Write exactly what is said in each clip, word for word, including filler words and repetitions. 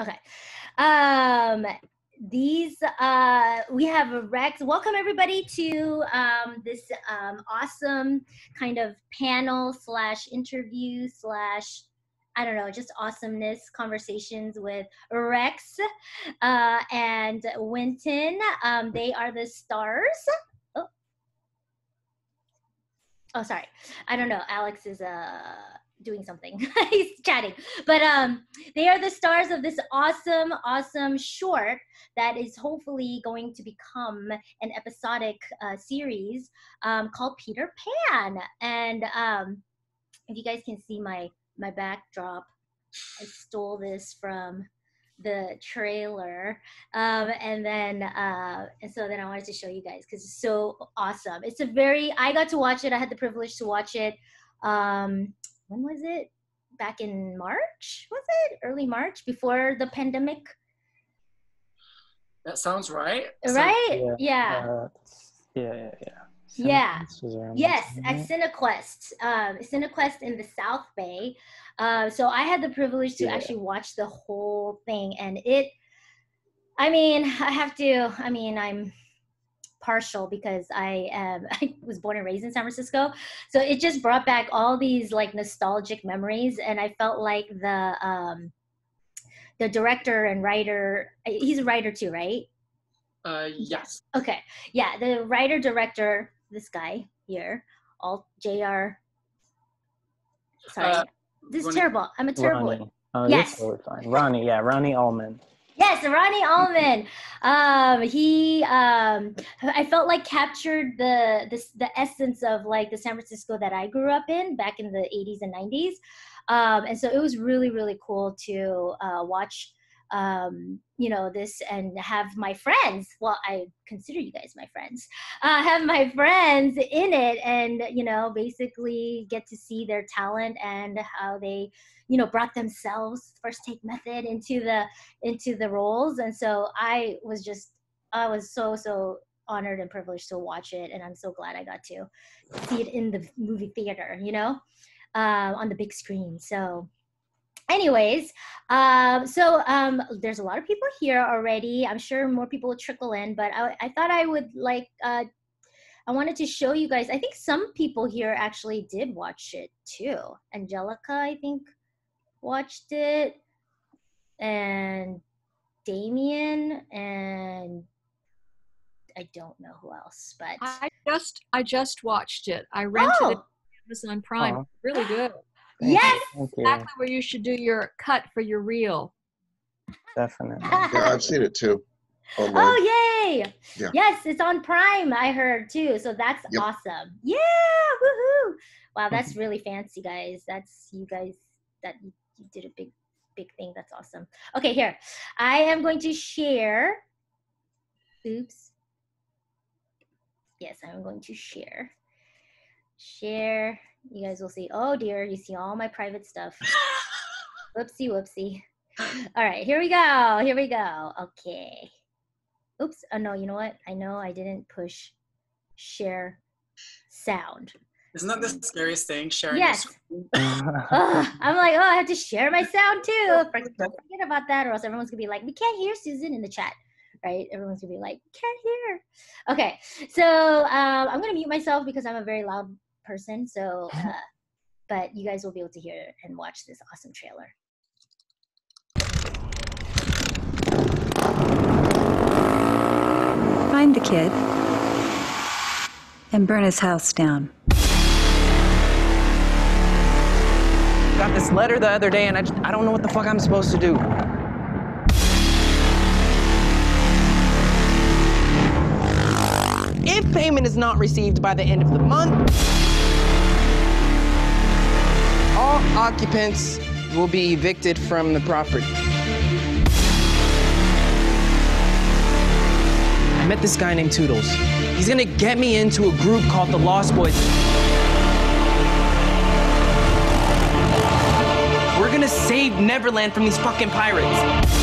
Okay. Um, these, uh, we have a Rex. Welcome everybody to um, this um, awesome kind of panel slash interview slash, I don't know, just awesomeness conversations with Rex uh, and Wynton. Um, they are the stars. Oh, oh, sorry. I don't know. Alex is uh, doing something. He's chatting. But um, they are the stars of this awesome, awesome short that is hopefully going to become an episodic uh, series um, called Peter Pan. And um, if you guys can see my my backdrop, I stole this from the trailer, um, and then uh, and so then I wanted to show you guys because it's so awesome. It's a very, I got to watch it. I had the privilege to watch it. Um, when was it? Back in March, was it? Early March, before the pandemic. That sounds right. Right? So, yeah. Yeah. Uh, yeah. Yeah. Yeah. Cine yeah. Yes, at Cinequest, um, Cinequest in the South Bay. Uh, so I had the privilege to yeah. actually watch the whole thing, and it. I mean, I have to. I mean, I'm partial because I am. I was born and raised in San Francisco, so it just brought back all these like nostalgic memories, and I felt like the um, the director and writer. He's a writer too, right? Uh, yes. Okay. Yeah, the writer director. This guy here, all J R Sorry, uh, this is terrible. I'm a terrible Ronnie. Oh, yes. Totally fine. Ronnie, yeah, Ronnie Allman. Yes, Ronnie Allman. um, he, um, I felt like captured the, the the essence of like the San Francisco that I grew up in back in the eighties and nineties, um, and so it was really really cool to uh, watch. Um, you know, this and have my friends, well, I consider you guys my friends, uh, have my friends in it and, you know, basically get to see their talent and how they, you know, brought themselves first take method into the, into the roles. And so I was just, I was so, so honored and privileged to watch it. And I'm so glad I got to see it in the movie theater, you know, uh, on the big screen. So anyways, um, so um, there's a lot of people here already. I'm sure more people will trickle in, but I, I thought I would like, uh, I wanted to show you guys, I think some people here actually did watch it too. Angelica, I think, watched it, and Damien, and I don't know who else, but. I just, I just watched it. I rented oh. it on Amazon Prime, oh. really good. Thank yes, you. Exactly where you should do your cut for your reel. Definitely. Yeah, I've seen it too. Oh, oh yay! Yeah. Yes, it's on Prime, I heard too. So that's yep. awesome. Yeah, woohoo! Wow, that's really fancy, guys. That's you guys that you did a big, big thing. That's awesome. Okay, here I am going to share. Oops. Yes, I'm going to share. Share. You guys will see. Oh dear, you see all my private stuff. Whoopsie, whoopsie. All right, here we go. Here we go. Okay. Oops. Oh no, you know what? I know I didn't push share sound. Isn't that the scariest thing? Sharing. Yes. Ugh, I'm like, oh, I have to share my sound too. Forget about that, or else everyone's gonna be like, we can't hear Susan in the chat. Right? Everyone's gonna be like, can't hear. Okay. So um, I'm gonna mute myself because I'm a very loud person, so uh, but you guys will be able to hear and watch this awesome trailer. Find the kid and burn his house down. Got this letter the other day and I, just, I don't know what the fuck I'm supposed to do. If payment is not received by the end of the month, all occupants will be evicted from the property. I met this guy named Toodles. He's gonna get me into a group called the Lost Boys. We're gonna save Neverland from these fucking pirates.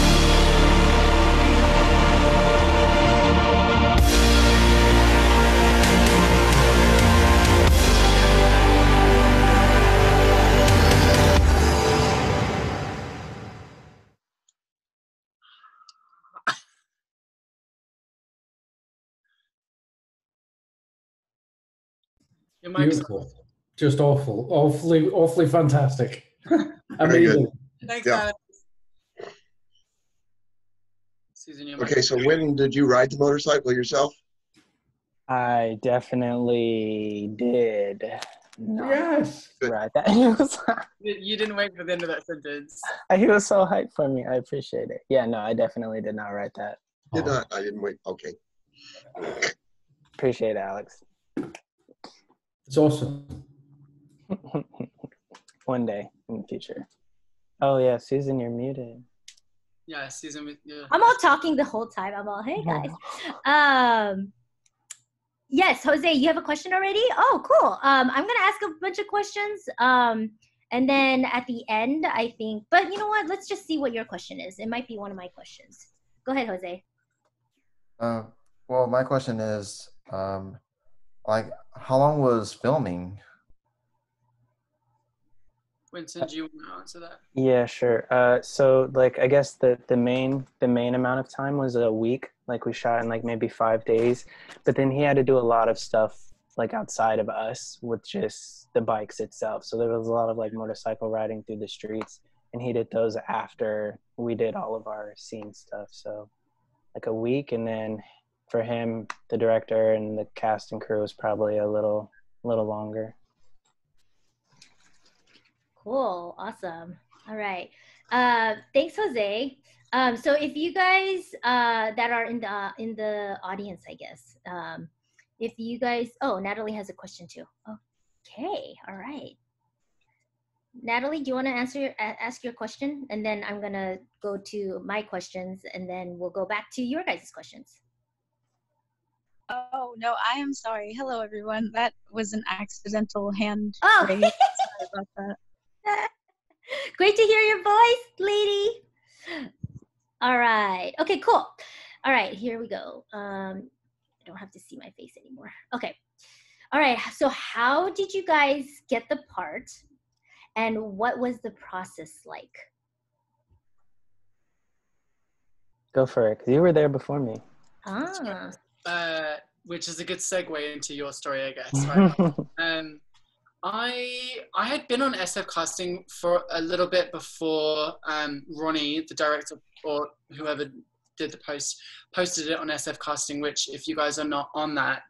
Your mic's beautiful. Just awful, awfully, awfully fantastic. Amazing. Thanks, yeah. Alex. Susan, your okay, so when did you ride the motorcycle yourself? I definitely did. Not yes. Ride that. Was, you didn't wait for the end of that sentence. He was so hyped for me. I appreciate it. Yeah, no, I definitely did not ride that. Did not. I didn't wait. Okay. Appreciate it, Alex. It's awesome. One day in the future. Oh yeah, Susan, you're muted. Yeah, Susan. Yeah. I'm all talking the whole time. I'm all, hey guys. Um, yes, Jose, you have a question already? Oh, cool. Um, I'm gonna ask a bunch of questions. Um, and then at the end, I think. But you know what? Let's just see what your question is. It might be one of my questions. Go ahead, Jose. Uh, well, my question is, um, like, how long was filming? Wynton, do you want to answer that? Yeah, sure. Uh, so, like, I guess the the main the main amount of time was a week. Like, we shot in like maybe five days, but then he had to do a lot of stuff like outside of us with just the bikes itself. So there was a lot of like motorcycle riding through the streets, and he did those after we did all of our scene stuff. So, like a week, and then for him, the director and the cast and crew was probably a little little longer. Cool. Awesome. All right. Uh, thanks, Jose. Um, so if you guys uh, that are in the, uh, in the audience, I guess, um, if you guys, oh, Natalie has a question too. Okay. All right. Natalie, do you want to answer, ask your question? And then I'm going to go to my questions and then we'll go back to your guys' questions. Oh, no, I am sorry. Hello, everyone. That was an accidental hand oh. raise. Sorry about that. Great to hear your voice, lady. All right. Okay, cool. All right, here we go. Um, I don't have to see my face anymore. Okay. All right. So how did you guys get the part and what was the process like? Go for it, because you were there before me. Ah. Uh, which is a good segue into your story, I guess. Right? um, I I had been on S F Casting for a little bit before um, Ronnie, the director, or whoever did the post, posted it on S F Casting, which if you guys are not on that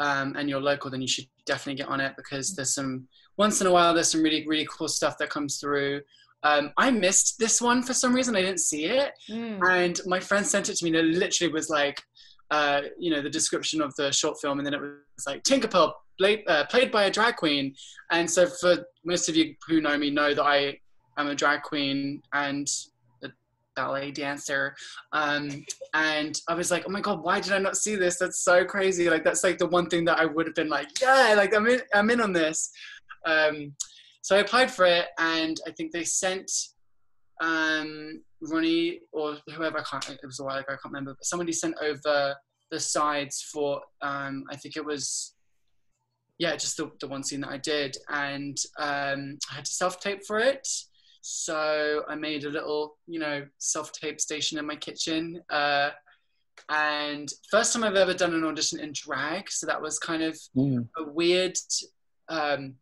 um, and you're local, then you should definitely get on it because there's some, once in a while, there's some really, really cool stuff that comes through. Um, I missed this one for some reason. I didn't see it. Mm. And my friend sent it to me and it literally was like, uh, you know, the description of the short film. And then it was like, Tinker Pulp. Played, uh, played by a drag queen. And so for most of you who know me know that I am a drag queen and a ballet dancer. Um, and I was like, oh my God, why did I not see this? That's so crazy. Like, that's like the one thing that I would have been like, yeah, like I'm in, I'm in on this. Um, so I applied for it and I think they sent um, Ronnie or whoever, I can't, it was a while ago, I can't remember, but somebody sent over the sides for, um, I think it was, yeah, just the, the one scene that I did. And um, I had to self-tape for it. So I made a little, you know, self-tape station in my kitchen. Uh, and first time I've ever done an audition in drag. So that was kind of mm. a weird, um,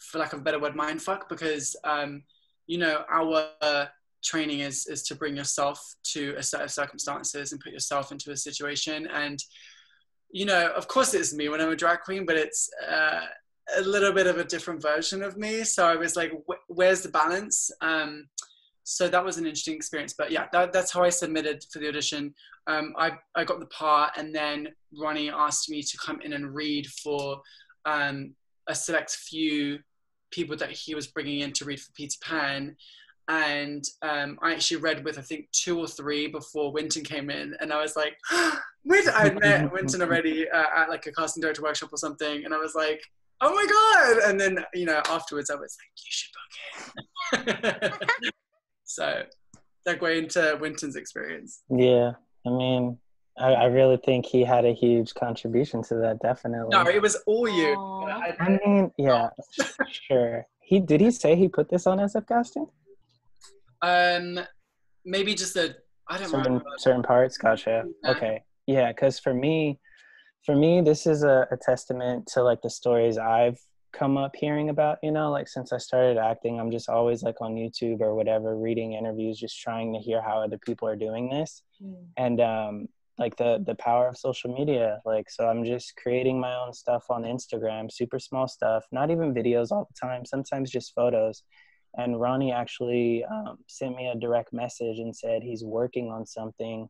for lack of a better word, mindfuck. Because, um, you know, our uh, training is, is to bring yourself to a set of circumstances and put yourself into a situation. And you know, of course it's me when I'm a drag queen, but it's uh, a little bit of a different version of me. So I was like, wh where's the balance? Um, so that was an interesting experience. But yeah, that, that's how I submitted for the audition. Um, I, I got the part and then Ronnie asked me to come in and read for um, a select few people that he was bringing in to read for Peter Pan. And um, I actually read with, I think, two or three before Wynton came in. And I was like, oh, I'd met Wynton already uh, at like a casting director workshop or something. And I was like, oh my God. And then, you know, afterwards I was like, you should book it. So that went into Wynton's experience. Yeah. I mean, I, I really think he had a huge contribution to that, definitely. No, it was all you. I, I mean, yeah, sure. He Did he say he put this on S F Casting? Um, maybe just a, I don't know. Certain, certain parts, gotcha. Okay. Yeah, because for me, for me, this is a, a testament to like the stories I've come up hearing about, you know, like since I started acting, I'm just always like on YouTube or whatever, reading interviews, just trying to hear how other people are doing this. Mm. And um, like the, the power of social media. Like, so I'm just creating my own stuff on Instagram, super small stuff, not even videos all the time, sometimes just photos. And Ronnie actually um, sent me a direct message and said he's working on something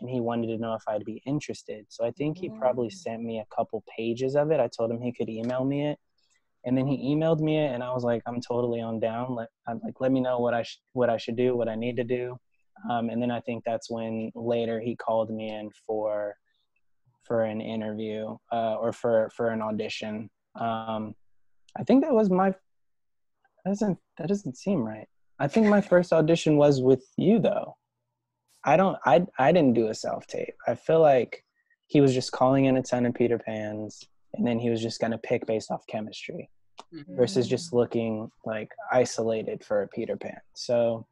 and he wanted to know if I'd be interested. So I think he probably sent me a couple pages of it. I told him he could email me it. And then he emailed me it, and I was like, I'm totally on down. Let, I'm like, let me know what I, sh- what I should do, what I need to do. Um, and then I think that's when later he called me in for for an interview uh, or for, for an audition. Um, I think that was my... That doesn't, that doesn't seem right. I think my first audition was with you, though. I don't, I, I didn't do a self-tape. I feel like he was just calling in a ton of Peter Pans, and then he was just going to pick based off chemistry mm-hmm. versus just looking like isolated for a Peter Pan. So,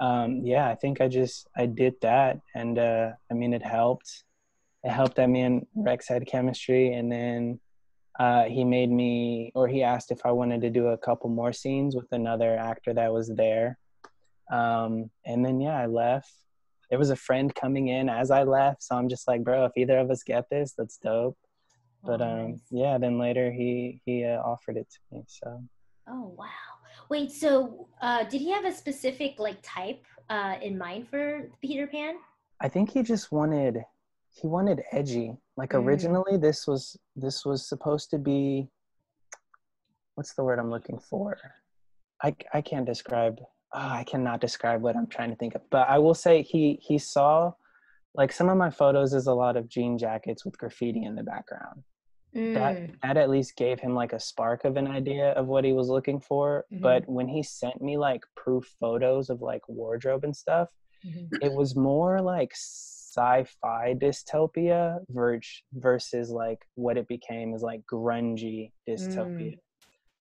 um, yeah, I think I just, I did that. And, uh, I mean, it helped. It helped that me and Rex had chemistry, and then Uh, he made me, or he asked if I wanted to do a couple more scenes with another actor that was there. Um, and then, yeah, I left. There was a friend coming in as I left. So I'm just like, bro, if either of us get this, that's dope. But oh, um, nice. yeah, then later he, he uh, offered it to me, so. Oh, wow. Wait, so uh, did he have a specific like type uh, in mind for Peter Pan? I think he just wanted, he wanted edgy. Like originally this was this was supposed to be, what's the word I'm looking for? I, I can't describe, oh, I cannot describe what I'm trying to think of. But I will say he he saw, like some of my photos is a lot of jean jackets with graffiti in the background. Mm. That, that at least gave him like a spark of an idea of what he was looking for. Mm-hmm. But when he sent me like proof photos of like wardrobe and stuff, mm-hmm. it was more like sci-fi dystopia versus like what it became is like grungy dystopia. Mm.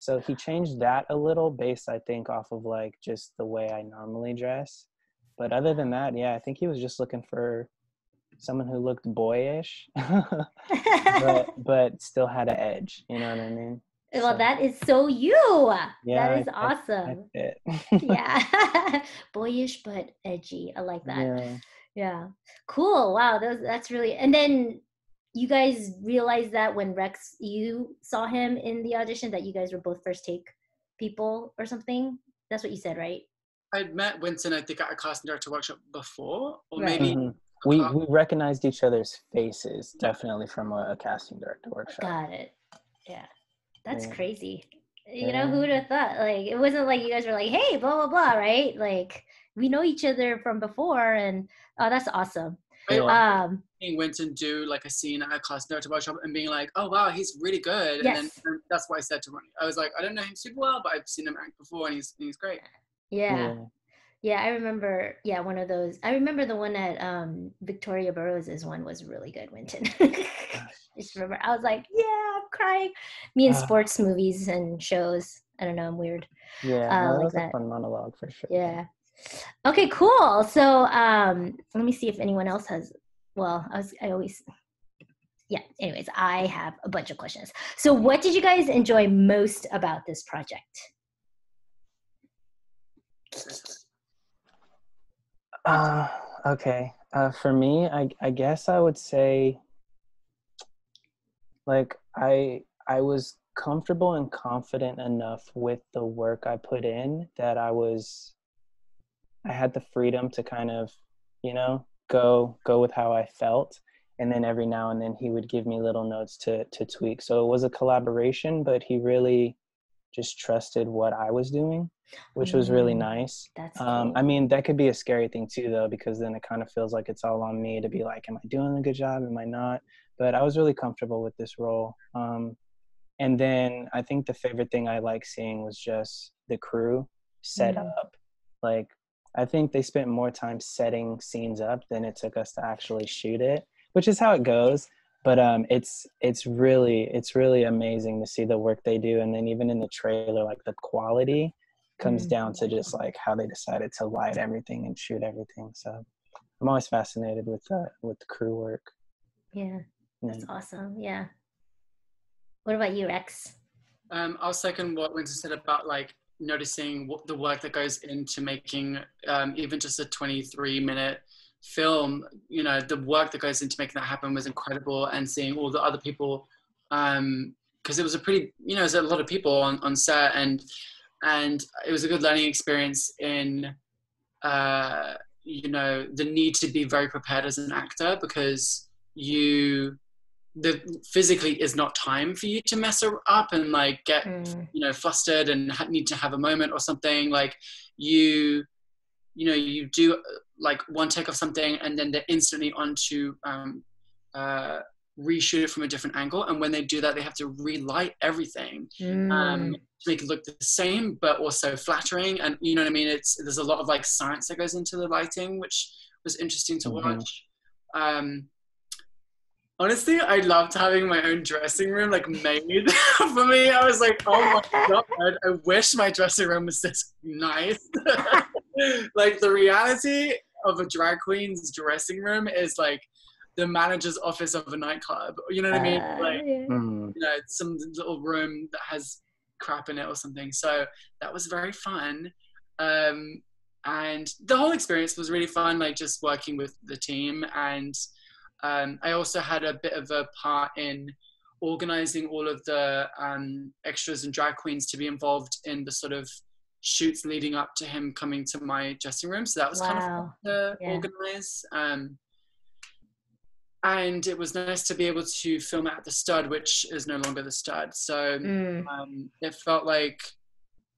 So he changed that a little based, I think, off of like just the way I normally dress. But other than that, yeah, I think he was just looking for someone who looked boyish, but, but still had an edge. You know what I mean? Well, so. That is so you. Yeah, that is I, awesome. I, I yeah. Boyish, but edgy. I like that. Yeah. Yeah. Cool. Wow. That was, that's really, and then you guys realized that when Rex, you saw him in the audition, that you guys were both first take people or something. That's what you said, right? I'd met Wynton, I think, at a casting director workshop before, or right. maybe. Mm-hmm. We, we recognized each other's faces, definitely from a, a casting director workshop. Got it. Yeah. That's yeah. crazy. You yeah. know, who would have thought? Like, it wasn't like you guys were like, hey, blah, blah, blah, right? Like, we know each other from before, and oh, that's awesome. Yeah. Um, seeing Wynton do like a scene at a class director workshop and being like, oh wow, he's really good. Yes. And then and that's what I said to Ronnie. I was like, I don't know him super well, but I've seen him act before, and he's and he's great. Yeah. yeah, yeah, I remember. Yeah, one of those. I remember the one at um, Victoria Burroughs' one was really good, Wynton. I just remember, I was like, yeah, I'm crying. Me and uh, sports movies and shows. I don't know, I'm weird. Yeah, uh, no, that like was that. a fun monologue for sure. Yeah. Okay, cool. So um, let me see if anyone else has, well, I was, I always, yeah, anyways, I have a bunch of questions. So what did you guys enjoy most about this project? Uh, okay. Uh, for me, I, I guess I would say, like, I, I was comfortable and confident enough with the work I put in that I was, I had the freedom to kind of, you know, go go with how I felt. And then every now and then he would give me little notes to to tweak. So it was a collaboration, but he really just trusted what I was doing, which was really nice. That's um, cool. I mean, that could be a scary thing too, though, because then it kind of feels like it's all on me to be like, am I doing a good job? Am I not? But I was really comfortable with this role. Um, and then I think the favorite thing I liked seeing was just the crew set mm-hmm. up. Like, I think they spent more time setting scenes up than it took us to actually shoot it, which is how it goes. But um, it's it's really it's really amazing to see the work they do. And then even in the trailer, like the quality comes mm-hmm. down to just like how they decided to light everything and shoot everything. So I'm always fascinated with uh, with the crew work. Yeah. That's awesome. Yeah. What about you, Rex? Um, I'll second what Winston said about like noticing what the work that goes into making um, even just a twenty-three minute film. You know, the work that goes into making that happen was incredible, and seeing all the other people, um, because it was a pretty, you know, there's a lot of people on, on set, and and it was a good learning experience in, uh, you know, the need to be very prepared as an actor, because you, the physically is not time for you to mess up and like get, mm. you know, flustered and need to have a moment or something. Like you, you know, you do like one take of something and then they're instantly onto, um, uh, reshoot it from a different angle, and when they do that they have to relight everything mm. um to make it look the same but also flattering, and you know what I mean, it's there's a lot of like science that goes into the lighting, which was interesting to mm-hmm. watch. Um honestly, I loved having my own dressing room like made for me. I was like, oh my god, I wish my dressing room was this nice. Like the reality of a drag queen's dressing room is like the manager's office of a nightclub, you know what uh, I mean? Like, yeah. you know, some little room that has crap in it or something. So that was very fun. Um, and the whole experience was really fun, like just working with the team. And um, I also had a bit of a part in organizing all of the um, extras and drag queens to be involved in the sort of shoots leading up to him coming to my dressing room. So that was wow. kind of fun to yeah. organize. Um, And it was nice to be able to film at the Stud, which is no longer the Stud. So mm. um, it felt like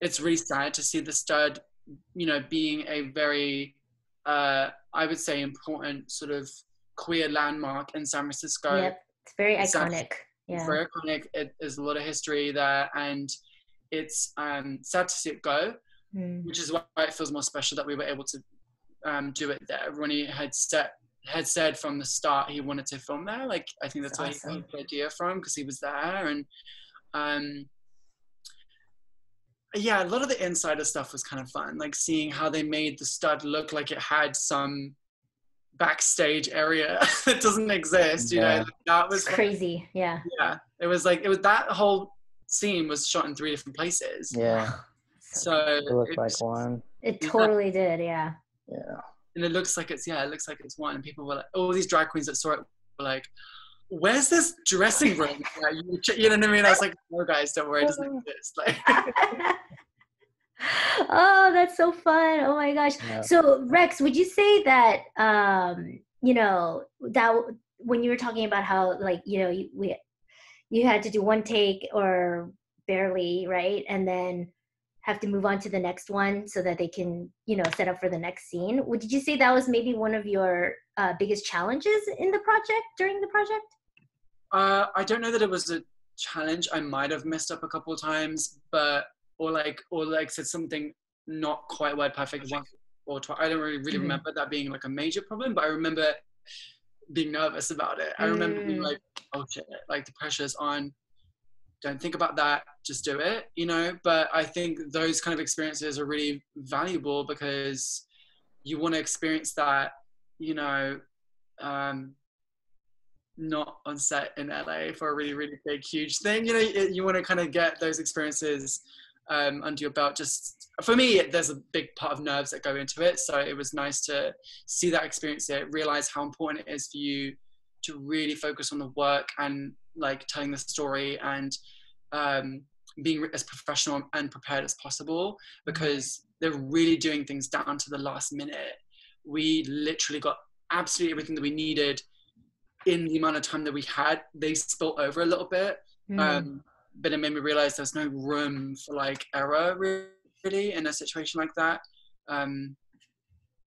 it's really sad to see the Stud, you know, being a very, uh, I would say, important sort of queer landmark in San Francisco. Yep. It's very iconic. San, yeah. Very iconic. It, there's a lot of history there, and it's um, sad to see it go, mm. which is why it feels more special that we were able to um, do it there. Ronnie had set. had said from the start he wanted to film there, like I think that's, that's where awesome. He got the idea from, because he was there. And um yeah, a lot of the insider stuff was kind of fun, like seeing how they made the Stud look like it had some backstage area that doesn't exist, you yeah. know, that was crazy. Yeah, yeah, it was like it was that whole scene was shot in three different places. Yeah, so it looked it like was, one it totally yeah. did yeah yeah And it looks like it's, yeah, it looks like it's one. And people were like, all these drag queens that saw it were like, where's this dressing room? Like, you, you know what I mean? I was like, no, guys, don't worry, it doesn't exist. Like, oh, that's so fun. Oh, my gosh. Yeah. So, Rex, would you say that, um, you know, that when you were talking about how, like, you know, you, we, you had to do one take or barely, right? And then have to move on to the next one so that they can, you know, set up for the next scene. Did you say that was maybe one of your uh, biggest challenges in the project, during the project? Uh, I don't know that it was a challenge. I might have messed up a couple of times, but, or like, or like said something not quite word perfect once or twice. I don't really, really mm-hmm. remember that being like a major problem, but I remember being nervous about it. I remember mm. being like, oh shit, like the pressure's on. Don't think about that, just do it, you know? But I think those kind of experiences are really valuable, because you want to experience that, you know, um, not on set in L A for a really, really big, huge thing. You know, you, you want to kind of get those experiences um, under your belt. Just for me, there's a big part of nerves that go into it. So it was nice to see that experience there, realize how important it is for you to really focus on the work and like telling the story, and um, being as professional and prepared as possible, because they're really doing things down to the last minute. We literally got absolutely everything that we needed in the amount of time that we had. They spilt over a little bit, mm. um, but it made me realize there's no room for like error really in a situation like that. Um,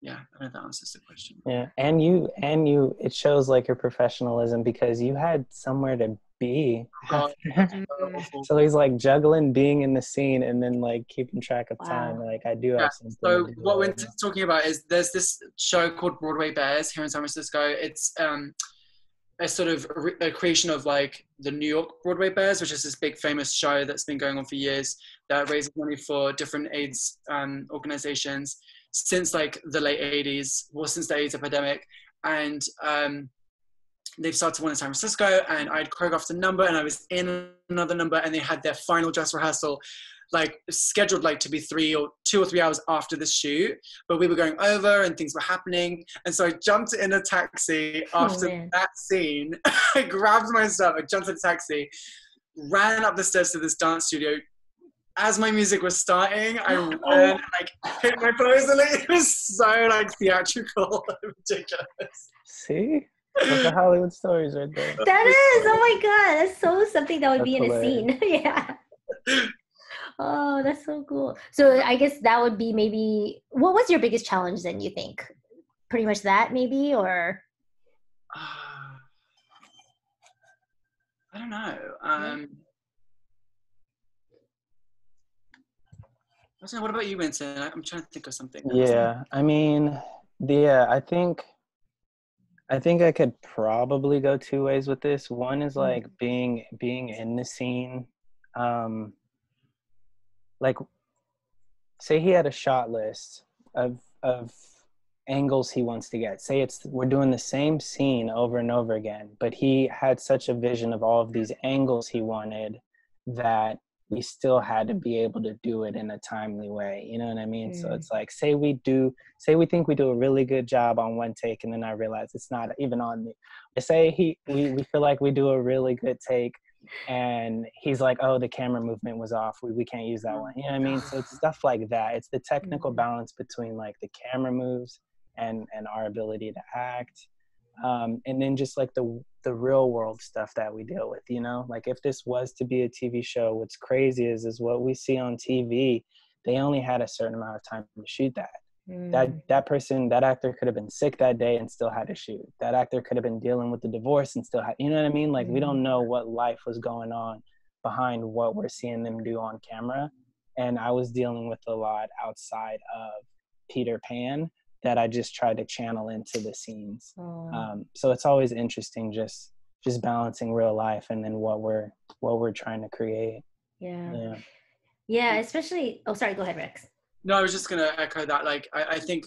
Yeah, I don't know if that answers the question. Yeah, and you, and you, it shows like your professionalism, because you had somewhere to be. Oh, so he's like juggling being in the scene and then like keeping track of wow. time. Like I do yeah. have something. So to do what right we're now. talking about is there's this show called Broadway Bears here in San Francisco. It's um, a sort of a, a creation of like the New York Broadway Bears, which is this big famous show that's been going on for years that raises money for different AIDS um, organizations since like the late eighties, well, since the AIDS epidemic. And um, They've started one in San Francisco, and I'd choreographed a number, and I was in another number, and they had their final dress rehearsal, like scheduled like to be three or two or three hours after the shoot, but we were going over and things were happening. And so I jumped in a taxi after oh, that scene. I grabbed myself, I jumped in a taxi, ran up the stairs to this dance studio. As my music was starting, I ran oh. and like hit my pose, and it was so like theatrical and ridiculous. See? Like the Hollywood stories right there. That is, oh my God, that's so something that would that's be in hilarious. A scene. Yeah. Oh, that's so cool. So I guess that would be maybe, what was your biggest challenge then, you think? Pretty much that maybe, or? Uh, I don't know. Um, I don't know. What about you, Wynton? I'm trying to think of something. Yeah, I mean, yeah, I think, I think I could probably go two ways with this. One is like mm-hmm. being, being in the scene. Um, Like, say he had a shot list of of angles he wants to get. Say it's we're doing the same scene over and over again, but he had such a vision of all of these angles he wanted that we still had to be able to do it in a timely way. You know what I mean? Mm. So it's like, say we do, say we think we do a really good job on one take, and then I realize it's not even on me. Say he we, we feel like we do a really good take, and he's like, oh, the camera movement was off, we, we can't use that one. You know what I mean? So it's stuff like that. It's the technical balance between like the camera moves and and our ability to act, um and then just like the the real world stuff that we deal with. You know, like if this was to be a T V show, what's crazy is is what we see on T V, they only had a certain amount of time to shoot that. Mm. That that person, that actor could have been sick that day and still had to shoot. That actor could have been dealing with the divorce and still had, you know what I mean? Like, mm. we don't know what life was going on behind what we're seeing them do on camera. And I was dealing with a lot outside of Peter Pan that I just tried to channel into the scenes. Mm. Um, so it's always interesting just just balancing real life and then what we're what we're trying to create. Yeah. Yeah, yeah, especially, oh, sorry, go ahead, Rex. No, I was just going to echo that. Like, I, I think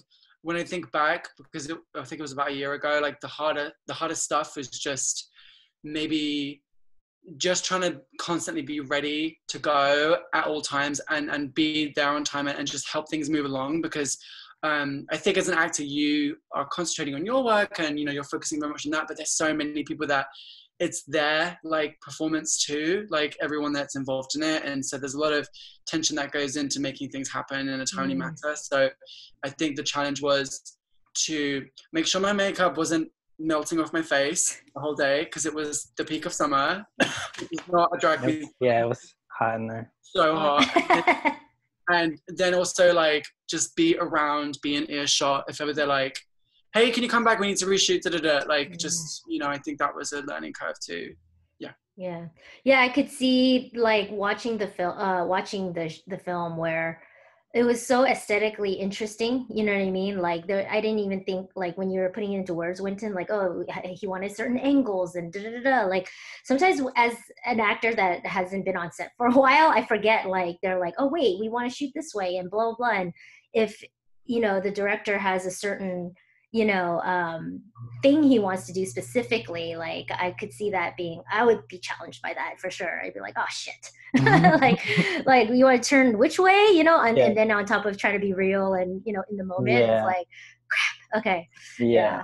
when I think back, because it, I think it was about a year ago, like the harder, the hardest stuff is just maybe just trying to constantly be ready to go at all times and, and be there on time and, and just help things move along. Because um, I think as an actor, you are concentrating on your work and, you know, you're focusing very much on that, but there's so many people that it's their like performance too, like everyone that's involved in it. And so there's a lot of tension that goes into making things happen in a timely mm. matter. So I think the challenge was to make sure my makeup wasn't melting off my face the whole day, because it was the peak of summer. It's not a drag queen. Yeah, it was hot in there. So hot. And then also like just be around, be in earshot. If ever they're like, hey, can you come back? We need to reshoot, da, da, da. Like, mm. just, you know, I think that was a learning curve too. Yeah. Yeah. Yeah, I could see like watching the film, uh, watching the, the film where it was so aesthetically interesting. You know what I mean? Like there, I didn't even think like when you were putting it into words, Wynton, like, oh, he wanted certain angles and da, da, da, da. Like sometimes as an actor that hasn't been on set for a while, I forget, like, they're like, oh wait, we want to shoot this way and blah, blah. And if, you know, the director has a certain, you know, um, thing he wants to do specifically, like I could see that being, I would be challenged by that for sure. I'd be like, oh shit. Mm-hmm. like, like you want to turn which way, you know, and, yeah. and then on top of trying to be real and, you know, in the moment, yeah. it's like, crap, okay. Yeah. yeah.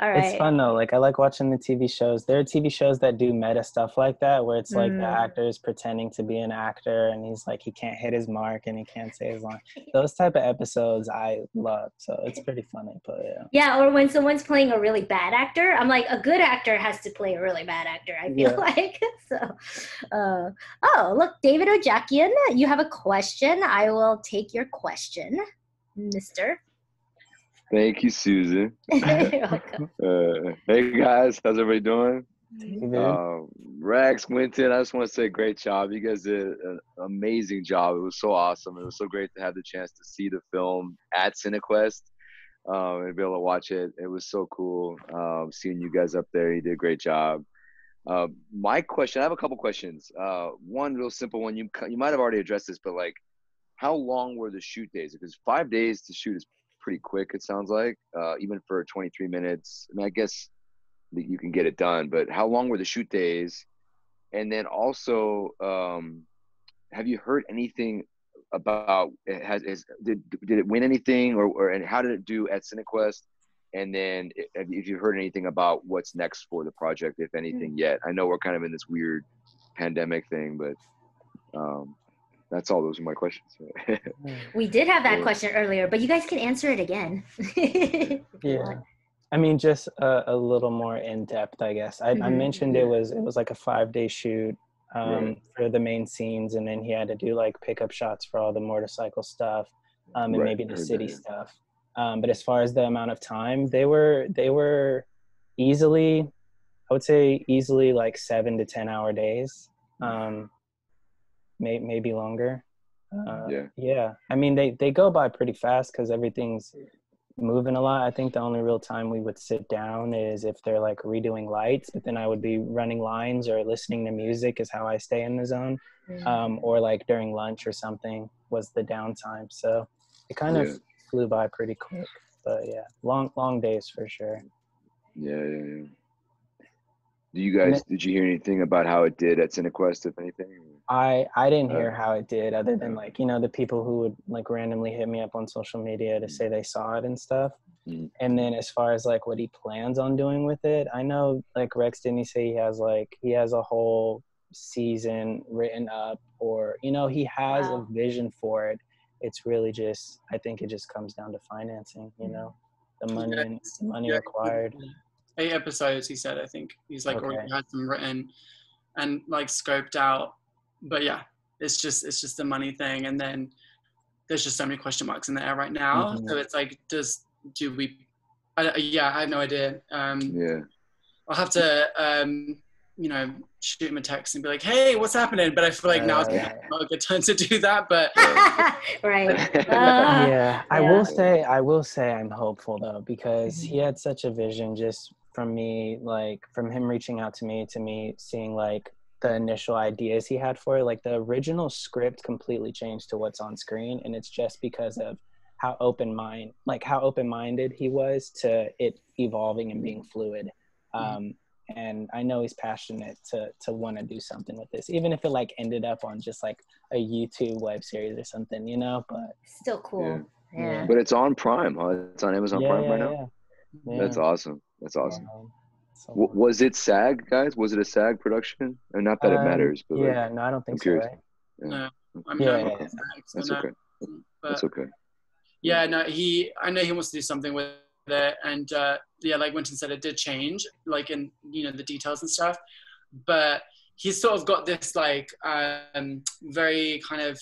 All right. It's fun though. Like I like watching the T V shows. There are T V shows that do meta stuff like that, where it's like mm. the actor is pretending to be an actor and he's like, he can't hit his mark and he can't say his line. Those type of episodes I love. So it's pretty funny. But yeah. Yeah. Or when someone's playing a really bad actor, I'm like, a good actor has to play a really bad actor, I feel yeah. like. So, uh, oh, look, David Ojakian, you have a question. I will take your question, mister. Thank you, Susan. You're welcome. Uh, hey guys, how's everybody doing? Mm-hmm. um, Rex, Wynton, I just want to say great job. You guys did an amazing job. It was so awesome. It was so great to have the chance to see the film at Cinequest um, and be able to watch it. It was so cool um, seeing you guys up there. You did a great job. Uh, my question, I have a couple questions. Uh, one real simple one. You you might have already addressed this, but like, how long were the shoot days? Because five days to shoot is pretty quick, it sounds like, uh even for twenty-three minutes. And I guess that you can get it done. But how long were the shoot days? And then also, um, have you heard anything about, has, has did, did it win anything, or, or and how did it do at Cinequest? And then if you've heard anything about what's next for the project, if anything yet? I know we're kind of in this weird pandemic thing, but um, that's all. Those are my questions. We did have that question earlier, but you guys can answer it again. Yeah. I mean, just a, a little more in depth, I guess. I, mm-hmm. I mentioned it was, it was like a five day shoot um, right. for the main scenes. And then he had to do like pickup shots for all the motorcycle stuff um, and right. maybe the city right. stuff. Um, but as far as the amount of time, they were they were easily, I would say easily like seven to ten hour days, um, may, maybe longer. Uh, yeah. Yeah. I mean, they, they go by pretty fast because everything's moving a lot. I think the only real time we would sit down is if they're like redoing lights, but then I would be running lines or listening to music is how I stay in the zone. Um, or like during lunch or something was the downtime. So it kind yeah. of... flew by pretty quick, but yeah, long long days for sure. Yeah, yeah, yeah. Do you guys, did you hear anything about how it did at Cinequest, if anything? I I didn't hear uh, how it did, other than like, you know, the people who would like randomly hit me up on social media to say they saw it and stuff. Mm-hmm. And then as far as like what he plans on doing with it, I know like Rex, didn't he say he has like he has a whole season written up, or you know, he has wow. a vision for it. It's really just, I think it just comes down to financing, you know, the money yeah. and the money yeah. required. Eight episodes, he said, I think. He's like, okay. already had them written and like scoped out. But yeah, it's just, it's just the money thing. And then there's just so many question marks in the air right now. Mm-hmm. So it's like, does, do we, I, yeah, I have no idea. Um, yeah. I'll have to, um, you know, shoot him a text and be like, hey, what's happening? But I feel like uh, now's yeah. not a good time to do that, but. Right. Uh, yeah, I yeah. will say, I will say I'm hopeful though, because he had such a vision just from me, like from him reaching out to me, to me seeing like the initial ideas he had for it, like the original script completely changed to what's on screen. And it's just because of how open mind, like how open-minded he was to it evolving and being fluid. Um, mm-hmm. And I know he's passionate to to want to do something with this, even if it like ended up on just like a YouTube web series or something, you know, but still cool. Yeah. yeah. But it's on Prime, huh? It's on Amazon yeah, Prime yeah, right now. Yeah. That's awesome. That's awesome. Yeah. So w- was it SAG, guys? Was it a SAG production? I mean, not that um, it matters, but yeah, like, no, I don't think I'm so. Curious. Right? Yeah. No, I'm yeah, not. Yeah, yeah. That's okay. But that's okay. Yeah, no, he. I know he wants to do something with it, and uh, yeah, like Wynton said, it did change, like in, you know, the details and stuff, but he's sort of got this like um, very kind of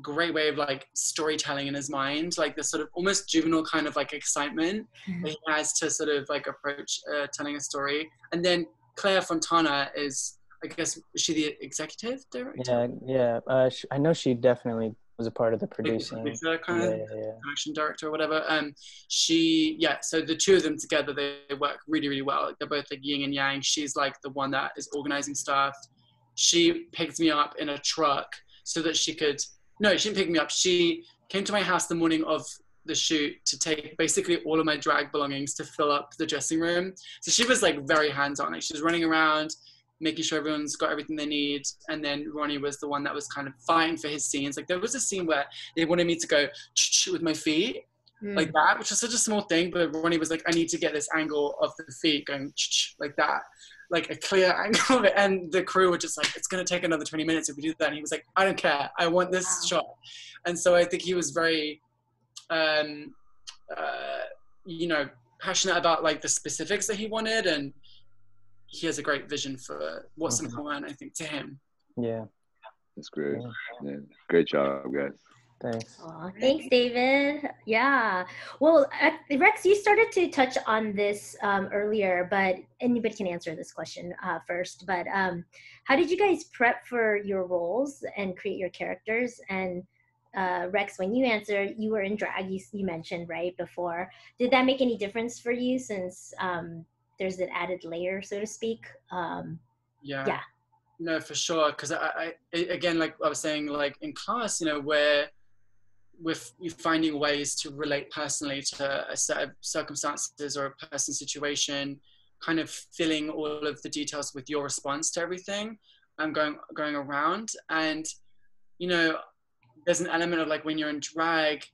great way of like storytelling in his mind, like this sort of almost juvenile kind of like excitement mm-hmm. that he has to sort of like approach uh, telling a story. And then Claire Fontana is, I guess, is she the executive director? Yeah, yeah. Uh, I know she definitely was a part of the producing kind of yeah, yeah, yeah. action director or whatever. Um, she, yeah, so the two of them together, they work really, really well. They're both like yin and yang. She's like the one that is organizing stuff. She picked me up in a truck so that she could, no, she didn't pick me up. She came to my house the morning of the shoot to take basically all of my drag belongings to fill up the dressing room. So she was like very hands-on. Like she was running around, making sure everyone's got everything they need. And then Ronnie was the one that was kind of fighting for his scenes. Like there was a scene where they wanted me to go with my feet mm. like that, which was such a small thing, but Ronnie was like, I need to get this angle of the feet going like that, like a clear angle of it. And the crew were just like, it's gonna take another twenty minutes if we do that. And he was like, I don't care, I want this wow. shot. And so I think he was very, um, uh, you know, passionate about like the specifics that he wanted, and he has a great vision for what's mm-hmm. going on, I think, to him. Yeah. That's great. Yeah. Yeah. Great job, guys. Thanks. Aw, thanks, David. Yeah. Well, uh, Rex, you started to touch on this um, earlier, but anybody can answer this question uh, first. But um, how did you guys prep for your roles and create your characters? And uh, Rex, when you answered, you were in drag, you, you mentioned, right, before. Did that make any difference for you since... Um, there's an added layer, so to speak. Um, yeah. yeah. No, for sure. Because I, I, again, like I was saying, like in class, you know, where we're finding ways to relate personally to a set of circumstances or a person's situation, kind of filling all of the details with your response to everything. I'm going going around, and you know, there's an element of like when you're in drag,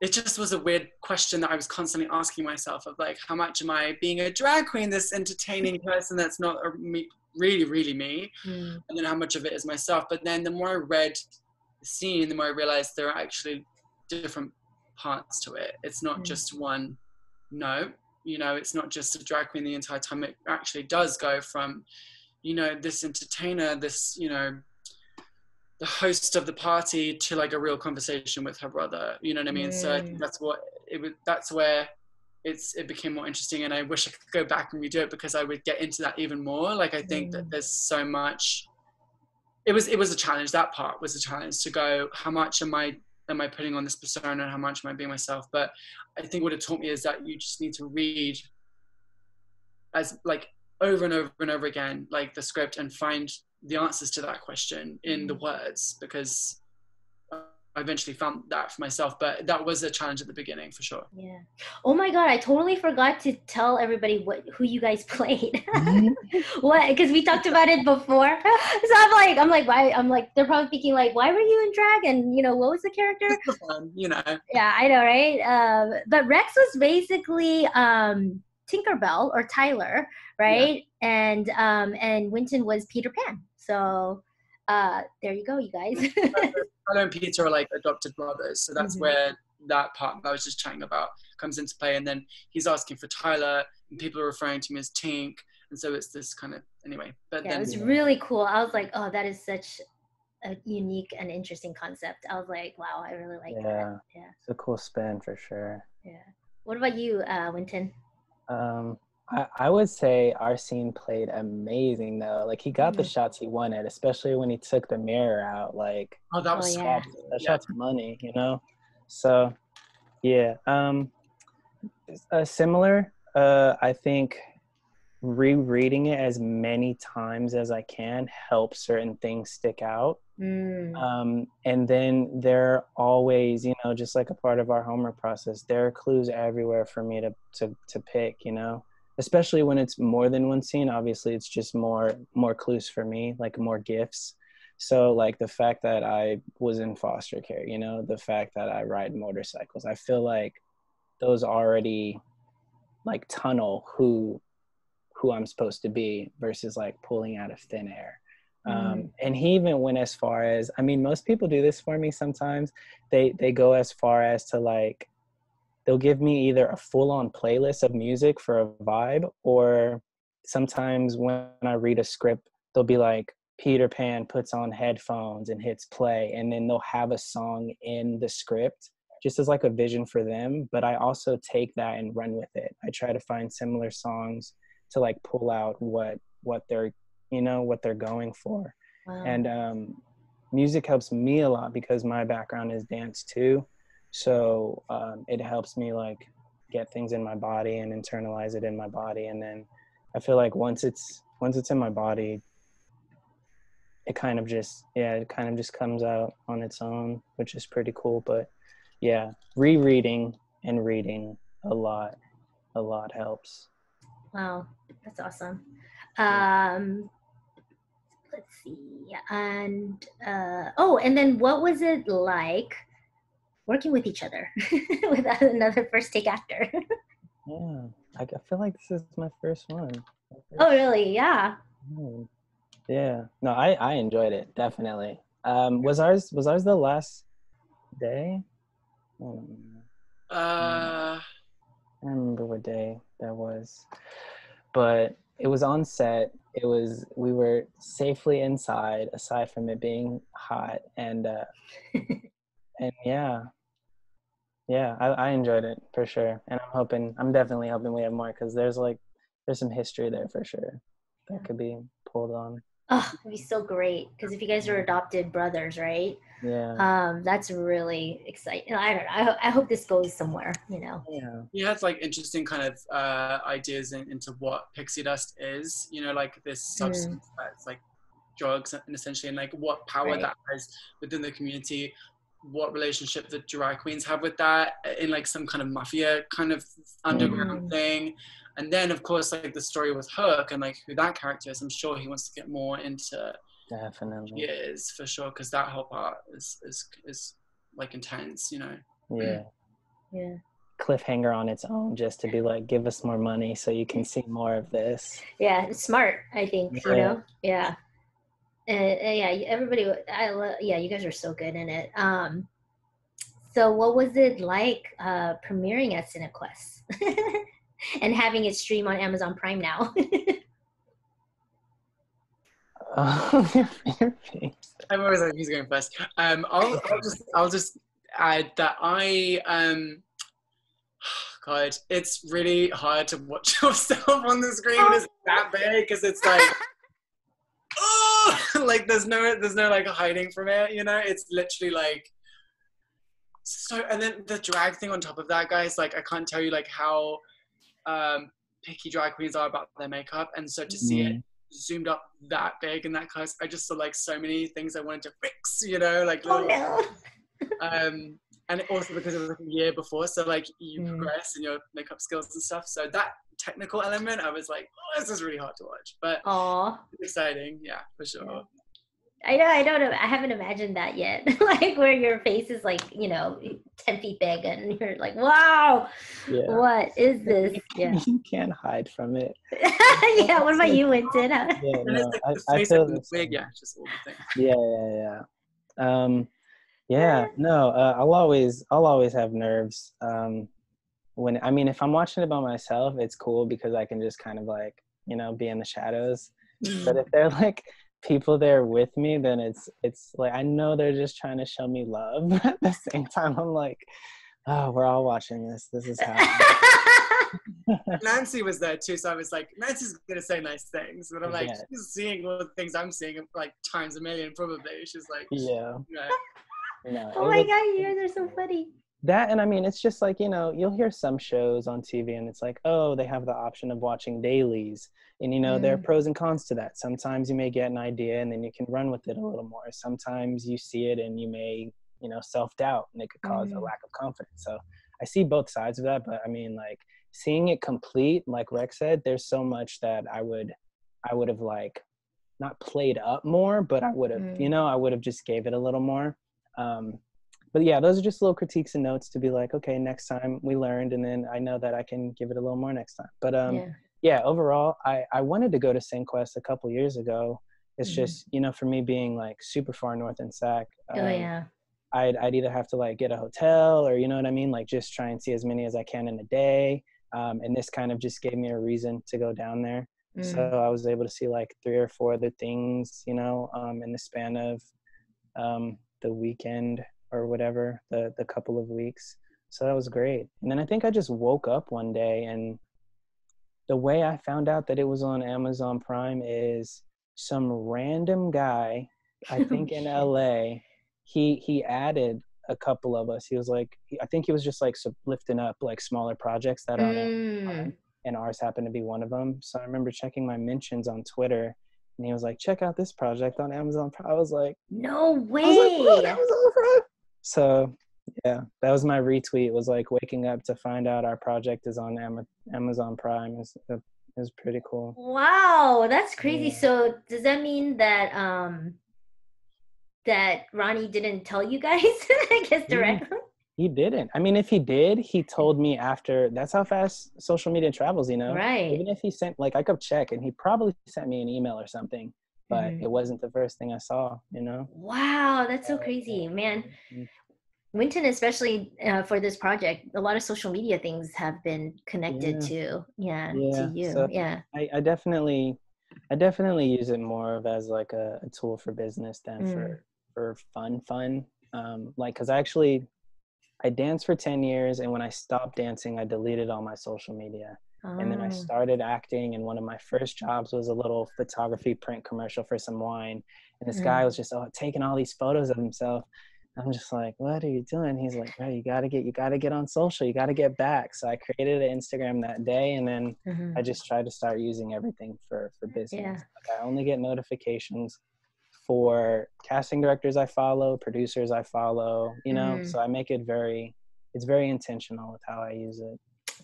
it just was a weird question that I was constantly asking myself of like, how much am I being a drag queen, this entertaining person that's not a me, really, really me, mm. and then how much of it is myself. But then the more I read the scene, the more I realized there are actually different parts to it. It's not mm. just one note, you know, it's not just a drag queen the entire time. It actually does go from, you know, this entertainer, this, you know, the host of the party to like a real conversation with her brother, you know what I mean? Mm. So I think that's what it was, that's where it's, it became more interesting. And I wish I could go back and redo it because I would get into that even more. Like, I think mm. that there's so much, it was, it was a challenge. That part was a challenge to go, how much am I, am I putting on this persona and how much am I being myself? But I think what it taught me is that you just need to read as like over and over and over again, like the script, and find the answers to that question in the words, because I eventually found that for myself, but that was a challenge at the beginning for sure. Yeah. Oh my God, I totally forgot to tell everybody what who you guys played. What? Because we talked about it before. So I'm like, I'm like, why? I'm like, they're probably thinking like, why were you in drag? And you know, what was the character? Um, you know. Yeah, I know, right? Um, but Rex was basically um, Tinkerbell or Tyler, right? Yeah. And um, and Wynton was Peter Pan. So uh, there you go, you guys. Tyler and Peter are like adopted brothers. So that's mm-hmm. where that part that I was just chatting about comes into play. And then he's asking for Tyler and people are referring to him as Tink. And so it's this kind of, anyway. But yeah, then, it was really cool. I was like, oh, that is such a unique and interesting concept. I was like, wow, I really like yeah. that. Yeah, it's a cool spin for sure. Yeah. What about you, uh, Wynton? Um, I, I would say our scene played amazing though. Like he got mm-hmm. the shots he wanted, especially when he took the mirror out. Like oh, that was oh, yeah. that yeah. shot's money, you know. So yeah, um, uh, similar. Uh, I think rereading it as many times as I can helps certain things stick out. Mm. Um, and then there are always, you know, just like a part of our homework process, there are clues everywhere for me to to to pick, you know. Especially when it's more than one scene, obviously it's just more more clues for me, like more gifts. So like the fact that I was in foster care, you know, the fact that I ride motorcycles, I feel like those already like tunnel who who I'm supposed to be versus like pulling out of thin air. Um, and he even went as far as, I mean, most people do this for me sometimes. They they go as far as to like, they'll give me either a full-on playlist of music for a vibe, or sometimes when I read a script, they'll be like, Peter Pan puts on headphones and hits play, and then they'll have a song in the script just as like a vision for them. But I also take that and run with it. I try to find similar songs to like pull out what what they're you know, what they're going for. Wow. And um, music helps me a lot because my background is dance too. So um, it helps me like get things in my body and internalize it in my body. And then I feel like once it's, once it's in my body, it kind of just, yeah, it kind of just comes out on its own, which is pretty cool. But yeah, rereading and reading a lot, a lot helps. Wow, that's awesome. Um, let's see, and uh, oh, and then what was it like working with each other without another first take actor? Yeah, I feel like this is my first one. My first oh, really? Yeah. One. Yeah. No, I, I enjoyed it definitely. Um, was ours was ours the last day? I don't remember. Uh, I don't remember what day that was, but. It was on set. It was, we were safely inside, aside from it being hot. And, uh, and yeah, yeah, I, I enjoyed it for sure. And I'm hoping, I'm definitely hoping we have more, because there's like, there's some history there for sure that could be pulled on. Oh, it'd be so great. Because if you guys are adopted brothers, right? Yeah. Um, that's really exciting. I don't know. I, ho I hope this goes somewhere, you know? Yeah. You have like interesting kind of uh, ideas in, into what pixie dust is, you know, like this substance mm. that's like drugs and essentially, and like what power right. that has within the community, what relationship the drag queens have with that, in like some kind of mafia kind of underground mm. thing. And then of course like the story with Hook and like who that character is. I'm sure he wants to get more into definitely years for sure, because that whole part is, is is like intense, you know. Yeah, yeah, cliffhanger on its own, just to be like, give us more money so you can see more of this. Yeah, it's smart, I think. Yeah. You know, yeah. And, and yeah, everybody, I love, yeah, you guys are so good in it. Um, so what was it like uh, premiering at Cinequest and having it stream on Amazon Prime now? Oh, your face. I'm always like, who's going first? Um, I'll, I'll just, I'll just add that I, um, God, it's really hard to watch yourself on the screen when it's that big, because it's like, like there's no there's no like hiding from it, you know. It's literally like so, and then the drag thing on top of that, guys, like I can't tell you like how um picky drag queens are about their makeup, and so to see mm. it zoomed up that big and that close, I just saw like so many things I wanted to fix, you know, like oh, no. um and also because it was like a year before, so like you mm. progress in your makeup skills and stuff, so that technical element I was like, oh, this is really hard to watch, but aww, exciting. Yeah, for sure. I know, I don't know, I haven't imagined that yet. Like where your face is like, you know, ten feet big and you're like, wow, yeah. What is this? Yeah, you can't hide from it. Yeah, what about you, Wynton? Yeah, no, I, I feel this big, yeah, just all the things. Yeah, yeah, yeah. Um, yeah, yeah. No, uh, I'll always, I'll always have nerves. Um, when I mean, if I'm watching it by myself, it's cool because I can just kind of like, you know, be in the shadows. But if they're like people there with me, then it's it's like I know they're just trying to show me love. At the same time, I'm like, oh, we're all watching this. This is happening. Nancy was there too, so I was like, Nancy's gonna say nice things, but I'm like, yeah. She's seeing all the things I'm seeing, like times a million probably. She's like, yeah. yeah. No, oh my was, God, you guys are so funny. That, and I mean, it's just like, you know, you'll hear some shows on T V and it's like, oh, they have the option of watching dailies. And, you know, mm. there are pros and cons to that. Sometimes you may get an idea and then you can run with it a little more. Sometimes you see it and you may, you know, self-doubt, and it could cause mm. a lack of confidence. So I see both sides of that. But I mean, like seeing it complete, like Rex said, there's so much that I would, I would have like not played up more, but I would have, mm. you know, I would have just gave it a little more. Um, But yeah, those are just little critiques and notes to be like, okay, next time we learned, and then I know that I can give it a little more next time. But um, yeah. yeah, overall, I, I wanted to go to Cinequest a couple years ago. It's mm-hmm. just, you know, for me being like super far north in Sac, um, oh, yeah. I'd, I'd either have to like get a hotel or, you know what I mean? Like just try and see as many as I can in a day. Um, and this kind of just gave me a reason to go down there. Mm-hmm. So I was able to see like three or four other things, you know, um, in the span of um, the weekend or whatever, the, the couple of weeks. So that was great. And then I think I just woke up one day, and the way I found out that it was on Amazon Prime is some random guy, I think in L A, he he added a couple of us. He was like, I think he was just like lifting up like smaller projects that are on Amazon Prime, and ours happened to be one of them. So I remember checking my mentions on Twitter, and he was like, check out this project on Amazon Prime. I was like, no way. I was like, Amazon Prime. So yeah, that was my retweet. It was like waking up to find out our project is on Am Amazon Prime. Is is pretty cool. Wow, that's crazy. Yeah. So does that mean that um that Ronnie didn't tell you guys? I guess directly. He didn't. I mean, if he did, he told me after. That's how fast social media travels, you know. Right. Even if he sent, like, I could check, and he probably sent me an email or something. But mm-hmm. it wasn't the first thing I saw, you know? Wow, that's so crazy, man. Mm-hmm. Wynton, especially uh, for this project, a lot of social media things have been connected yeah. to, yeah, yeah, to you, so yeah. I, I definitely, I definitely use it more of as like a, a tool for business than mm. for, for fun, fun. Um, like, cause I actually, I danced for ten years, and when I stopped dancing, I deleted all my social media. And then I started acting, and one of my first jobs was a little photography print commercial for some wine. And this mm. guy was just oh, taking all these photos of himself. I'm just like, what are you doing? He's like, oh, you gotta get, you gotta get on social. You gotta get back. So I created an Instagram that day, and then mm-hmm. I just tried to start using everything for, for business. Yeah. Like I only get notifications for casting directors I follow, producers I follow, you know, mm. so I make it very, it's very intentional with how I use it.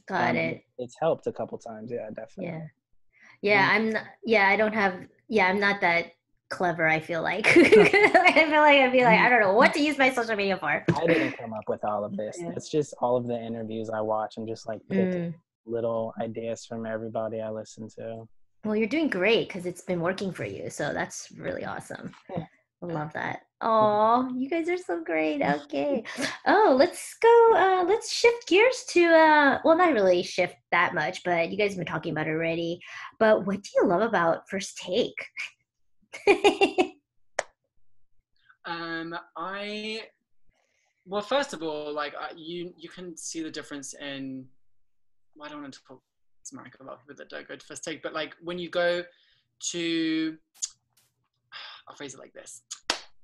Got um, it. It's helped a couple times. Yeah, definitely. Yeah. Yeah. And, I'm not, yeah, I don't have, yeah, I'm not that clever. I feel like, I feel like I'd be like, I don't know what to use my social media for. I didn't come up with all of this. Yeah. It's just all of the interviews I watch and just like picking mm. little ideas from everybody I listen to. Well, you're doing great because it's been working for you. So that's really awesome. Yeah. I love that. Oh, you guys are so great. Okay. Oh, let's go. Uh, let's shift gears to, uh, well, not really shift that much, but you guys have been talking about it already. But what do you love about First Take? um, I, well, first of all, like uh, you, you can see the difference in, well, I don't want to talk smack about people that don't go to First Take, but like when you go to, I'll phrase it like this.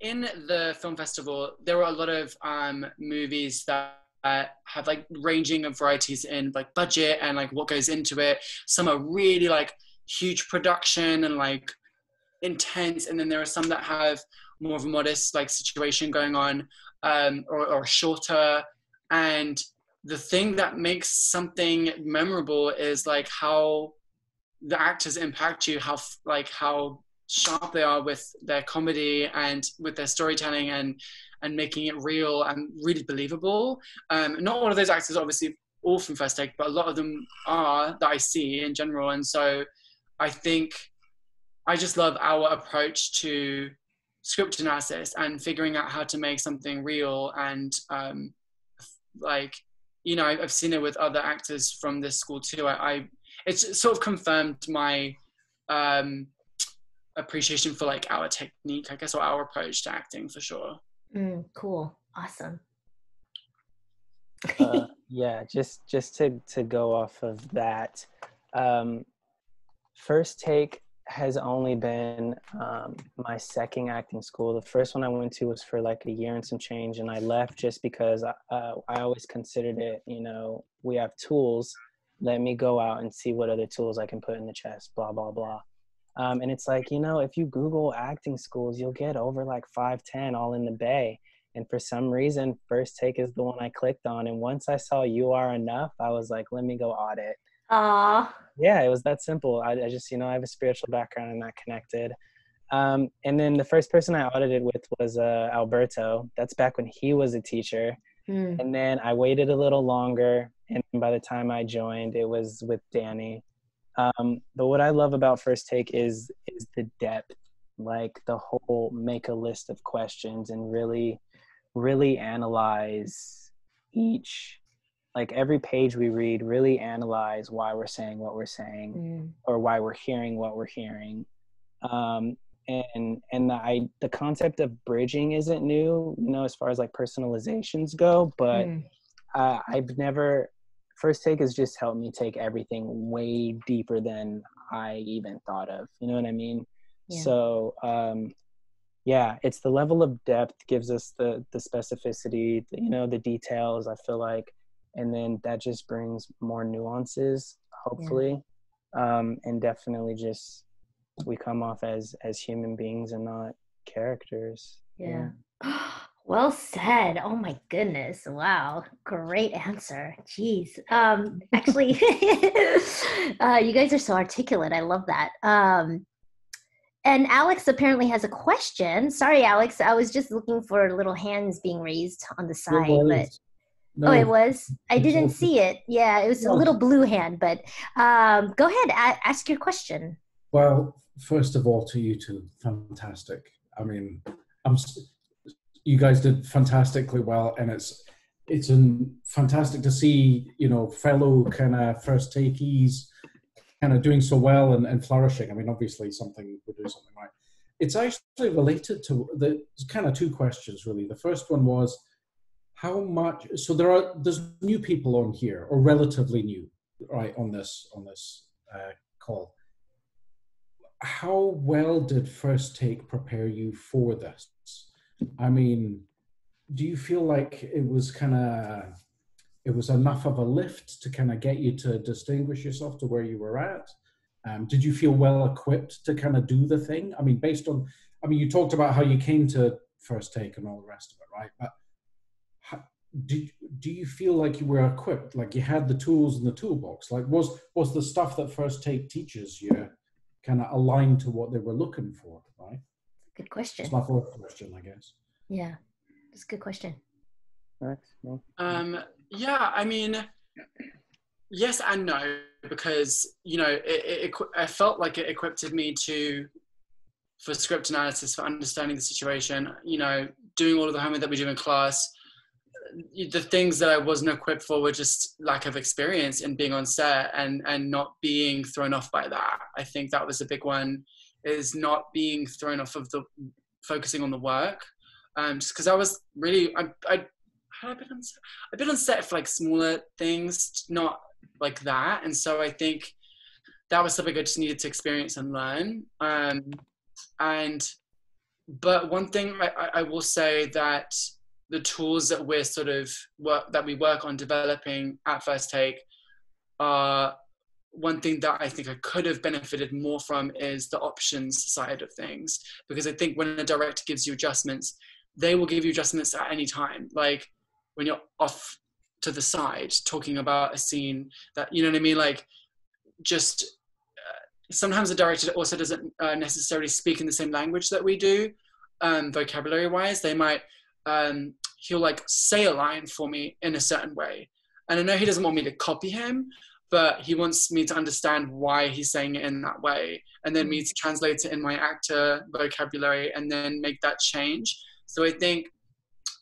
In the film festival, there were a lot of um, movies that uh, have like ranging of varieties in like budget and like what goes into it. Some are really like huge production and like intense. And then there are some that have more of a modest like situation going on um, or, or shorter. And the thing that makes something memorable is like how the actors impact you, how like how sharp they are with their comedy and with their storytelling and and making it real and really believable. Um, not all of those actors are obviously all from First Take, but a lot of them are that I see in general. And so I think I just love our approach to script analysis and figuring out how to make something real. And um, like, you know, I've seen it with other actors from this school too. I, I it's sort of confirmed my um, appreciation for like our technique, I guess, or our approach to acting for sure. Mm, cool. Awesome. uh, yeah, just just to, to go off of that. Um, First Take has only been um, my second acting school. The first one I went to was for like a year and some change, and I left just because I, uh, I always considered it, you know, we have tools, let me go out and see what other tools I can put in the chest, blah, blah, blah. Um, and it's like, you know, if you Google acting schools, you'll get over like five, ten all in the Bay. And for some reason, First Take is the one I clicked on. And once I saw You Are Enough, I was like, let me go audit. Aww. Yeah, it was that simple. I, I just, you know, I have a spiritual background and that connected. Um, and then the first person I audited with was uh, Alberto. That's back when he was a teacher. Mm. And then I waited a little longer. And by the time I joined, it was with Danny. Um, but what I love about First Take is is the depth, like the whole make a list of questions and really, really analyze each, like every page we read, really analyze why we're saying what we're saying mm. or why we're hearing what we're hearing. Um, and and the, I, the concept of bridging isn't new, you know, as far as like personalizations go, but mm. uh, I've never... First Take has just helped me take everything way deeper than I even thought of. You know what I mean? Yeah. So, um, yeah, it's the level of depth gives us the the specificity, you know, the details, I feel like. And then that just brings more nuances, hopefully. Yeah. Um, and definitely just we come off as, as human beings and not characters. Yeah. yeah. Well said. Oh my goodness. Wow. Great answer. Jeez. Um, actually, uh, you guys are so articulate. I love that. Um, and Alex apparently has a question. Sorry, Alex. I was just looking for little hands being raised on the side. But no. Oh, it was? I didn't see it. Yeah, it was a little blue hand. But um, go ahead. A- ask your question. Well, first of all, to you two, fantastic. I mean, I'm... St- You guys did fantastically well, and it's it's an, fantastic to see, you know, fellow kind of First Takees kind of doing so well and, and flourishing. I mean, obviously something would do something right. It's actually related to the kind of two questions really. The first one was how much. So there are there's new people on here, or relatively new, right, on this on this uh, call. How well did First Take prepare you for this? I mean, do you feel like it was kind of, it was enough of a lift to kind of get you to distinguish yourself to where you were at? Um, did you feel well equipped to kind of do the thing? I mean, based on, I mean, you talked about how you came to First Take and all the rest of it, right? But how, do, do you feel like you were equipped, like you had the tools in the toolbox? Like was, was the stuff that First Take teaches you kind of aligned to what they were looking for, right? Good question. That's my fourth question, I guess. Yeah, that's a good question. Um, yeah, I mean, yes and no, because, you know, it, it, I felt like it equipped me to, for script analysis, for understanding the situation, you know, doing all of the homework that we do in class. The things that I wasn't equipped for were just lack of experience and being on set and, and not being thrown off by that. I think that was a big one, is not being thrown off of the focusing on the work. Um, just because I was really, I, I, had I been on set? I've been on set for like smaller things, not like that. And so I think that was something I just needed to experience and learn. Um, and, but one thing I, I will say that the tools that we're sort of work, that we work on developing at First Take are, uh, one thing that I think I could have benefited more from is the options side of things. Because I think when a director gives you adjustments, they will give you adjustments at any time. Like when you're off to the side talking about a scene that, you know what I mean? Like just uh, sometimes the director also doesn't uh, necessarily speak in the same language that we do, um, vocabulary wise. They might, um, he'll like say a line for me in a certain way. And I know he doesn't want me to copy him, but he wants me to understand why he's saying it in that way, and then me to translate it in my actor vocabulary and then make that change. So I think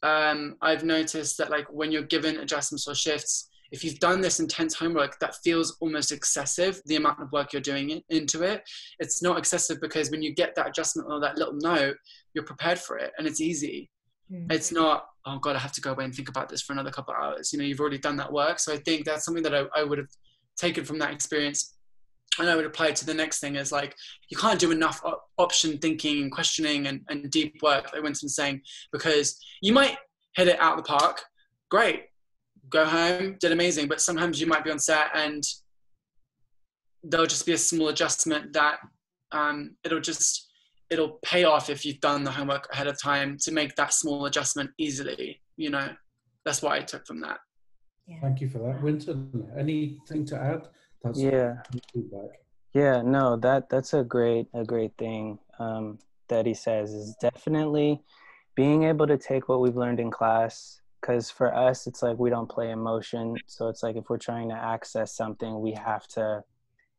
um, I've noticed that like when you're given adjustments or shifts, if you've done this intense homework, that feels almost excessive, the amount of work you're doing in, into it. It's not excessive because when you get that adjustment or that little note, you're prepared for it and it's easy. Mm. It's not, oh God, I have to go away and think about this for another couple of hours. You know, you've already done that work. So I think that's something that I, I would have taken from that experience, and I would apply it to the next thing. Is like, you can't do enough op option thinking and questioning and, and deep work, like Wynton's saying, because you might hit it out of the park, great, go home, did amazing, but sometimes you might be on set and there'll just be a small adjustment that um, it'll just, it'll pay off if you've done the homework ahead of time to make that small adjustment easily, you know. That's what I took from that. Yeah. Thank you for that, Wynton. Anything to add? That's yeah. Yeah. No. That that's a great a great thing um, that he says is definitely being able to take what we've learned in class. Because for us, it's like we don't play emotion, so it's like if we're trying to access something, we have to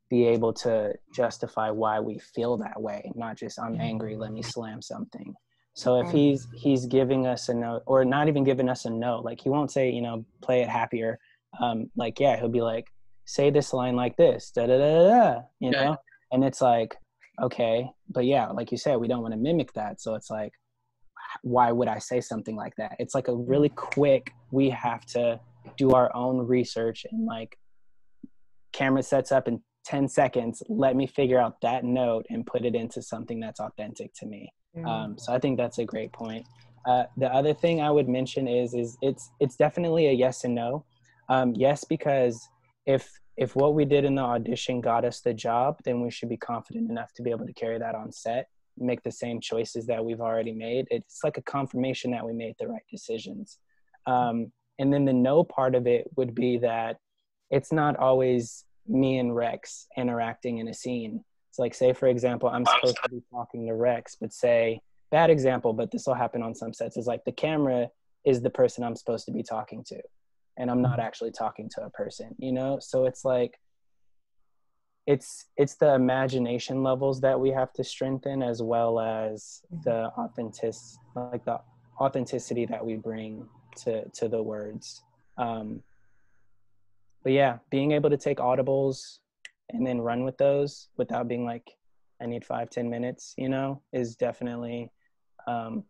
be able to justify why we feel that way, not just I'm angry, let me slam something. So if he's he's giving us a note, or not even giving us a note, like he won't say, you know, play it happier. Um, like, yeah, he'll be like, say this line like this, da da da da, you know? Yeah. And it's like, okay, but yeah, like you said, we don't want to mimic that. So it's like, why would I say something like that? It's like a really quick, we have to do our own research and like camera sets up in ten seconds, let me figure out that note and put it into something that's authentic to me. Um, so I think that's a great point. Uh, the other thing I would mention is, is it's, it's definitely a yes and no. Um, yes, because if, if what we did in the audition got us the job, then we should be confident enough to be able to carry that on set, make the same choices that we've already made. It's like a confirmation that we made the right decisions. Um, and then the no part of it would be that it's not always me and Rex interacting in a scene. So like, say for example, I'm supposed to be talking to Rex, but say, bad example, but this will happen on some sets, is like the camera is the person I'm supposed to be talking to, and I'm not actually talking to a person, you know? So it's like, it's, it's the imagination levels that we have to strengthen, as well as the authentic, like the authenticity that we bring to, to the words. Um, but yeah, being able to take audibles and then run with those without being like, I need five, ten minutes, you know, is definitely um,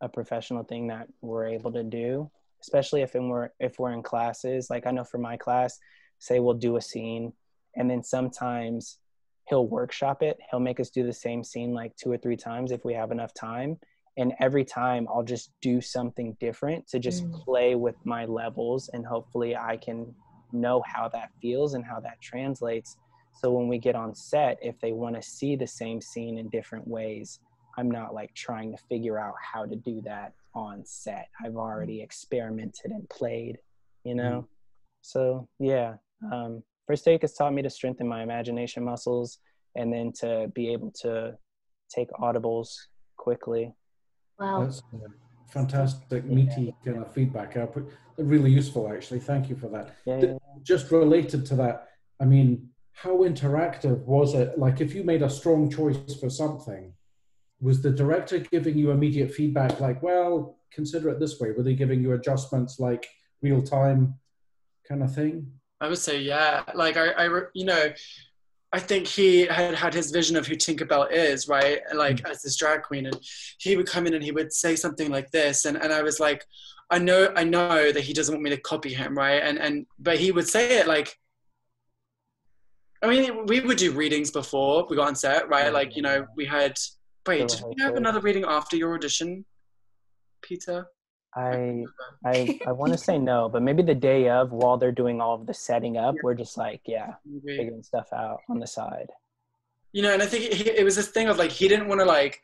a professional thing that we're able to do, especially if, in we're, if we're in classes. Like I know for my class, say we'll do a scene and then sometimes he'll workshop it. He'll make us do the same scene like two or three times if we have enough time. And every time I'll just do something different to just mm. play with my levels, and hopefully I can know how that feels and how that translates. So when we get on set, if they want to see the same scene in different ways, I'm not like trying to figure out how to do that on set. I've already experimented and played, you know? Mm. So yeah, um, First Take has taught me to strengthen my imagination muscles and then to be able to take audibles quickly. Wow. That's fantastic, meaty kind of feedback. Really useful, actually. Thank you for that. Yeah, yeah. Just related to that, I mean, how interactive was it? Like, if you made a strong choice for something, was the director giving you immediate feedback like, well, consider it this way? Were they giving you adjustments like real time kind of thing? I would say, yeah. Like, I, I you know, I think he had had his vision of who Tinkerbell is, right? Like, mm-hmm. as this drag queen, and he would come in and he would say something like this. And, and I was like, I know, I know that he doesn't want me to copy him, right? And, and, but he would say it like, I mean, we would do readings before we got on set, right? Like, you know, we had, wait, did we have another reading after your audition, Peter? I I, I want to say no, but maybe the day of, while they're doing all of the setting up, yeah. we're just like, yeah, figuring stuff out on the side. You know, and I think it, it was this thing of like, he didn't want to like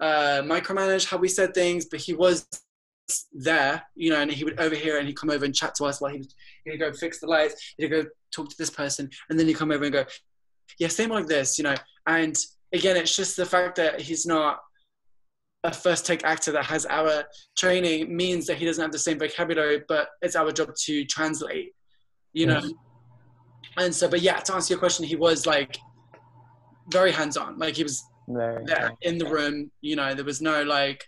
uh, micromanage how we said things, but he was there, you know, and he would overhear and he'd come over and chat to us while he was, he'd go fix the lights, he'd go talk to this person, and then he'd come over and go, yeah, same like this, you know. And again, it's just the fact that he's not a first take actor that has our training means that he doesn't have the same vocabulary, but it's our job to translate, you know. Yes. And so, but yeah, to answer your question, he was like very hands-on, like he was very there in the room, you know. There was no like,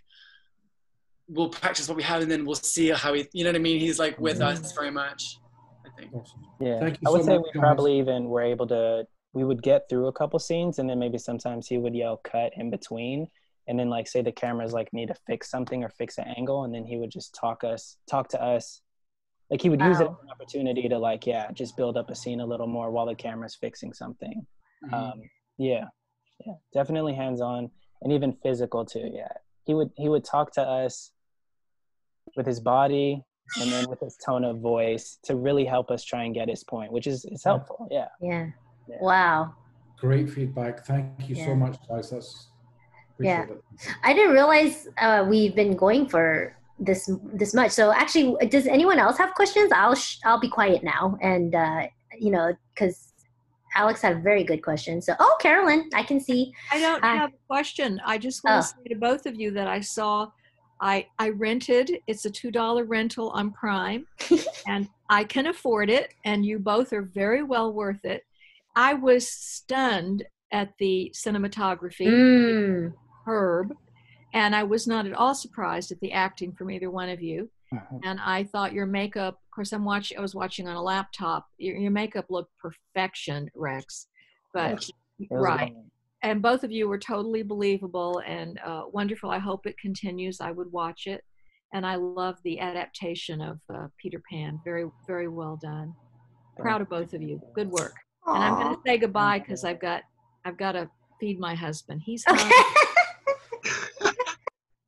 we'll practice what we have and then we'll see how he, you know what I mean? He's like with mm-hmm. us very much, I think. Yeah, Thank you I would so say much. We probably even were able to, we would get through a couple scenes and then maybe sometimes he would yell cut in between, and then like say the cameras like need to fix something or fix an angle, and then he would just talk us, talk to us. Like he would wow. use it as an opportunity to like, yeah, just build up a scene a little more while the camera's fixing something. Mm-hmm. Um, yeah, yeah, definitely hands-on and even physical too, yeah. He would, he would talk to us with his body and then with his tone of voice to really help us try and get his point, which is, is helpful. Yeah. Yeah. Yeah. Wow. Great feedback. Thank you yeah. so much, guys. That's yeah. It. I didn't realize uh, we've been going for this this much. So actually, does anyone else have questions? I'll sh I'll be quiet now, and uh, you know, because Alex had a very good question. So, oh, Carolyn, I can see. I don't uh, have a question. I just want to oh. say to both of you that I saw. I, I rented, it's a two dollar rental on Prime, and I can afford it, and you both are very well worth it. I was stunned at the cinematography, mm. Herb, and I was not at all surprised at the acting from either one of you. Uh-huh. And I thought your makeup, of course I'm watching, I was watching on a laptop, your, your makeup looked perfection, Rex, but yes. right. And both of you were totally believable and uh, wonderful. I hope it continues. I would watch it. And I love the adaptation of uh, Peter Pan. Very, very well done. Proud of both of you. Good work. Aww. And I'm going to say goodbye because I've got, I've got to feed my husband. He's hungry.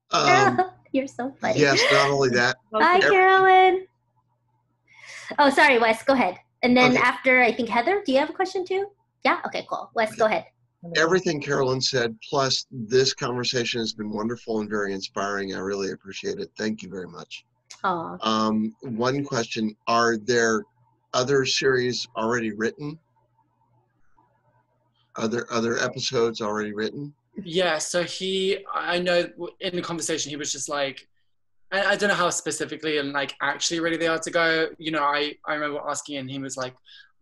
um, You're so funny. Yes, not only that. Bye, Carolyn. Oh, sorry, Wes. Go ahead. And then okay. after, I think, Heather, do you have a question too? Yeah? Okay, cool. Wes, go ahead. Everything Carolyn said, plus this conversation has been wonderful and very inspiring. I really appreciate it. Thank you very much. Um, one question, are there other series already written? Are there other episodes already written? Yeah, so he, I know in the conversation, he was just like, I, I don't know how specifically and like actually ready they are to go. You know, I, I remember asking and he was like,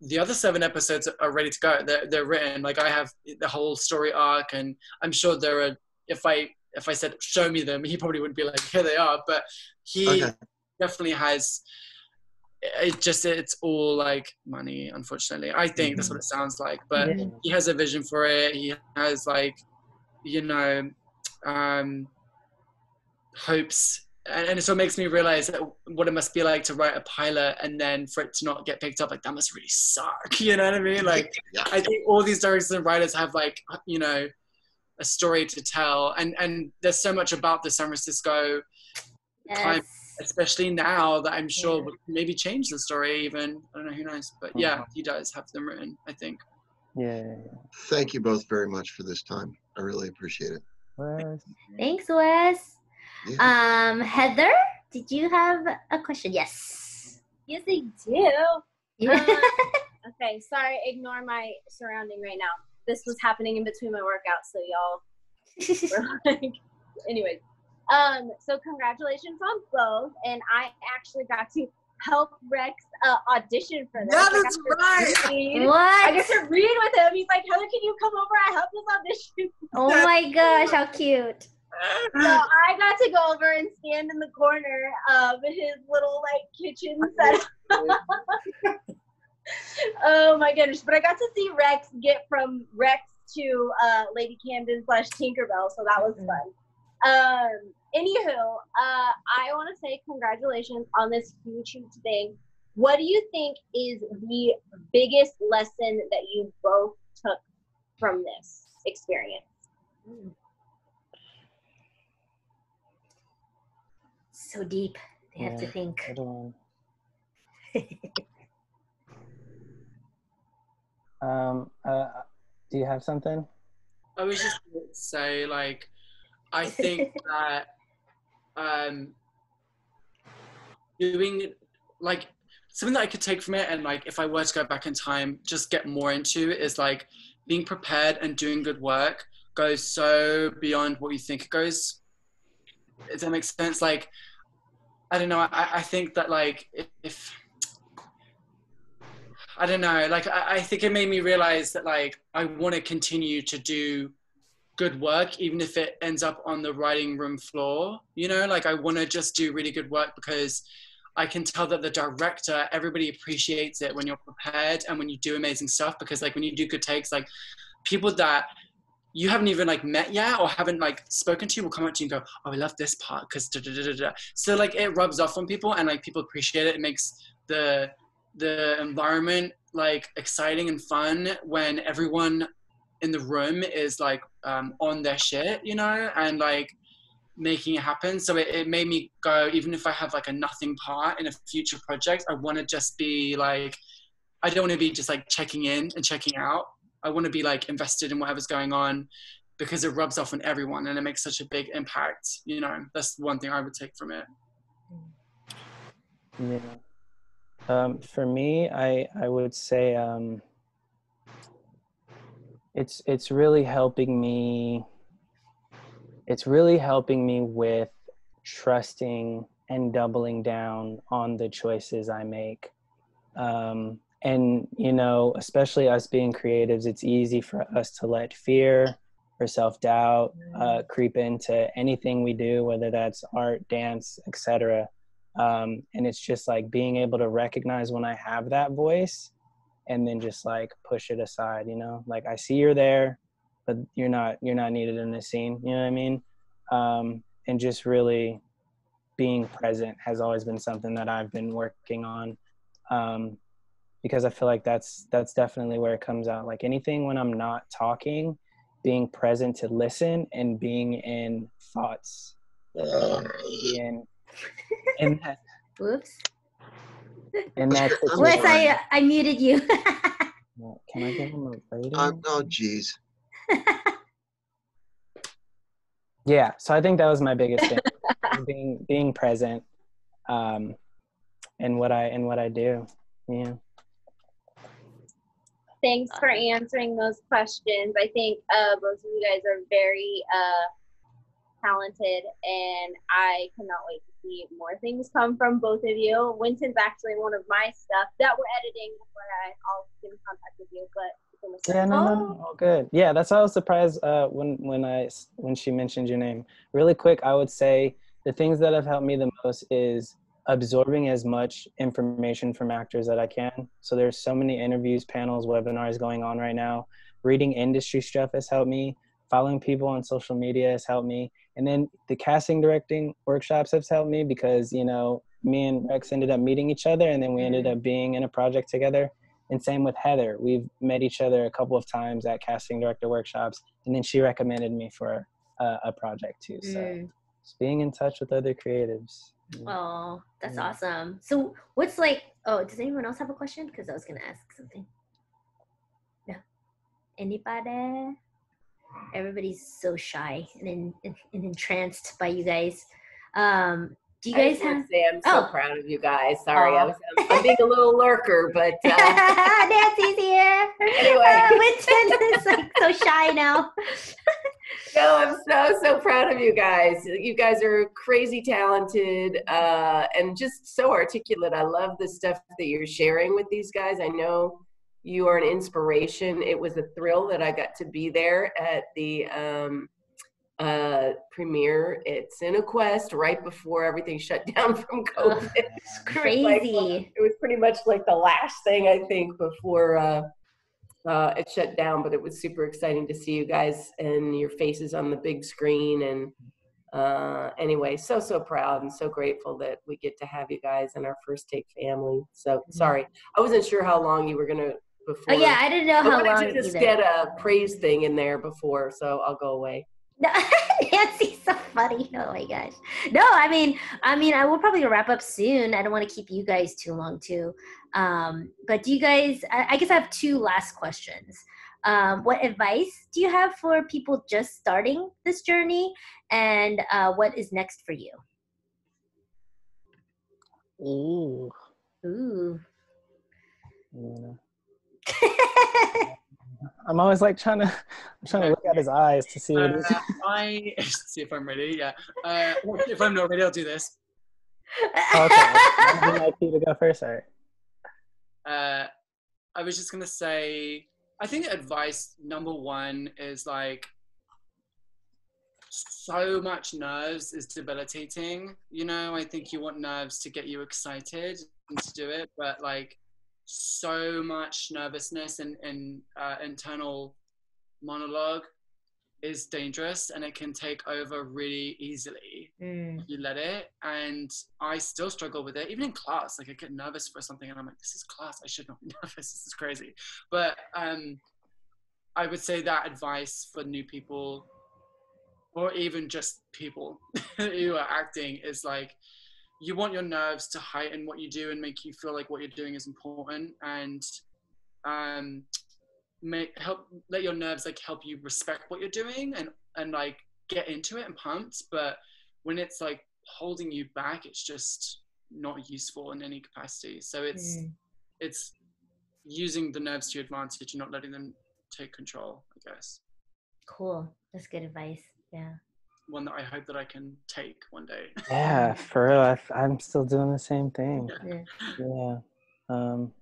the other seven episodes are ready to go. They're, they're written. Like I have the whole story arc, and I'm sure there are. If I if I said show me them, he probably would be like, here they are. But he okay. definitely has. It just it's all like money, unfortunately. I think mm-hmm. that's what it sounds like. But yeah. he has a vision for it. He has like, you know, um, hopes. And so it makes me realize what it must be like to write a pilot and then for it to not get picked up. Like, that must really suck. You know what I mean? Like, yeah. I think all these directors and writers have, like, you know, a story to tell. And, and there's so much about the San Francisco yes. climate, especially now, that I'm sure yeah. would maybe change the story even. I don't know, who knows? But, mm-hmm. yeah, he does have them written, I think. Yeah. Thank you both very much for this time. I really appreciate it. Wes. Thanks, Wes. Yeah. Um, Heather, did you have a question? Yes. Yes, I do. Yeah. Uh, okay, sorry, ignore my surrounding right now. This was happening in between my workouts, so y'all were like, anyway. Um, so congratulations on both, and I actually got to help Rex uh, audition for this. That is right. What? I get to read with him. He's like, Heather, can you come over? I help this audition. Oh my gosh, how cute. So I got to go over and stand in the corner of his little like kitchen setup. Oh my goodness. But I got to see Rex get from Rex to uh, Lady Camden slash Tinkerbell, so that was mm-hmm. fun. Um, anywho, uh, I want to say congratulations on this huge, huge thing. What do you think is the biggest lesson that you both took from this experience? So deep. They have yeah, to think. I don't um, uh, do you have something? I was just going to say, like, I think that um, doing, like, something that I could take from it, and like if I were to go back in time, just get more into it, is like being prepared and doing good work goes so beyond what you think it goes. Does that make sense? Like, I don't know, I, I think that like if, I don't know, like I, I think it made me realize that like I want to continue to do good work, even if it ends up on the writing room floor, you know, like I want to just do really good work because I can tell that the director, everybody appreciates it when you're prepared and when you do amazing stuff, because like when you do good takes, like people that you haven't even like met yet or haven't like spoken to will come up to you and go, oh, I love this part because da da da da da. So like it rubs off on people and like people appreciate it. It makes the the environment like exciting and fun when everyone in the room is like um, on their shit, you know, and like making it happen. So it, it made me go, even if I have like a nothing part in a future project, I want to just be like, I don't want to be just like checking in and checking out. I want to be like invested in whatever's going on because it rubs off on everyone and it makes such a big impact, you know. That's one thing I would take from it. Yeah. Um, for me, I, I would say, um, It's, it's really helping me, it's really helping me with trusting and doubling down on the choices I make. Um, and, you know, especially us being creatives, it's easy for us to let fear or self-doubt uh, creep into anything we do, whether that's art, dance, et cetera. Um, and it's just like being able to recognize when I have that voice and then just like push it aside, you know? Like I see you're there, but you're not you're not needed in this scene, you know what I mean? Um, and just really being present has always been something that I've been working on um, because I feel like that's, that's definitely where it comes out. Like anything when I'm not talking, being present to listen and being in thoughts. in, in that. Whoops. And that's Wes, I, I muted you. Can I give him a rating? Oh, oh geez. Yeah, so I think that was my biggest thing. being being present um in what I in what I do. Yeah. Thanks for answering those questions. I think uh both of you guys are very uh talented, and I cannot wait to see more things come from both of you. Winton's actually one of my stuff that we're editing before I, I'll get in contact with you, but yeah, no, no, no, all good. Yeah, that's how I was surprised uh, when when I when she mentioned your name. Really quick, I would say the things that have helped me the most is absorbing as much information from actors that I can. So there's so many interviews, panels, webinars going on right now. Reading industry stuff has helped me. Following people on social media has helped me. And then the casting directing workshops have helped me because, you know, me and Rex ended up meeting each other and then we ended up being in a project together. And same with Heather. We've met each other a couple of times at casting director workshops. And then she recommended me for uh, a project too. So mm. just being in touch with other creatives. Oh, that's yeah. awesome. So what's like, oh, does anyone else have a question? Because I was going to ask something. No. Anybody? everybody's so shy and, in, and, and entranced by you guys. Um, do you guys I have? Say I'm so oh. proud of you guys. Sorry, oh. I was, I'm, I'm being a little lurker, but uh... Nancy's here. Anyway, uh, Wynton is like so shy now. No, I'm so so proud of you guys. You guys are crazy talented uh, and just so articulate. I love the stuff that you're sharing with these guys. I know you are an inspiration. It was a thrill that I got to be there at the um, uh, premiere at Cinequest right before everything shut down from COVID. It's crazy. Like, it was pretty much like the last thing, I think, before uh, uh, it shut down, but it was super exciting to see you guys and your faces on the big screen. And uh, anyway, so, so proud and so grateful that we get to have you guys in our First Take family. So mm-hmm. sorry, I wasn't sure how long you were going to Before. Oh yeah, I didn't know I how long. I just either. get a praise thing in there before, so I'll go away. No, Nancy's so funny. Oh my gosh. No, I mean, I mean, I will probably wrap up soon. I don't want to keep you guys too long too. Um, but do you guys? I, I guess I have two last questions. Um, what advice do you have for people just starting this journey, and uh, what is next for you? Ooh. Ooh. Yeah. I'm always like trying to, I'm trying to look at his eyes to see what uh, it is. I see if I'm ready. Yeah. Uh, if I'm not ready, I'll do this. Okay. I'd like you to go first. All right. Uh, I was just gonna say, I think advice number one is like, so much nerves is debilitating. You know, I think you want nerves to get you excited and to do it, but like. So much nervousness and, and uh, internal monologue is dangerous, and it can take over really easily mm. if you let it. And I still struggle with it, even in class. Like I get nervous for something, and I'm like, "This is class. I should not be nervous. This is crazy." But um, I would say that advice for new people, or even just people who are acting, is like. You want your nerves to heighten what you do and make you feel like what you're doing is important, and um, make help let your nerves like help you respect what you're doing and and like get into it and pumped. But when it's like holding you back, it's just not useful in any capacity. So it's mm. it's using the nerves to your advantage and not letting them take control, I guess. Cool. That's good advice. Yeah. One that I hope that I can take one day. Yeah, for real. I, I'm still doing the same thing. Yeah. yeah. Um,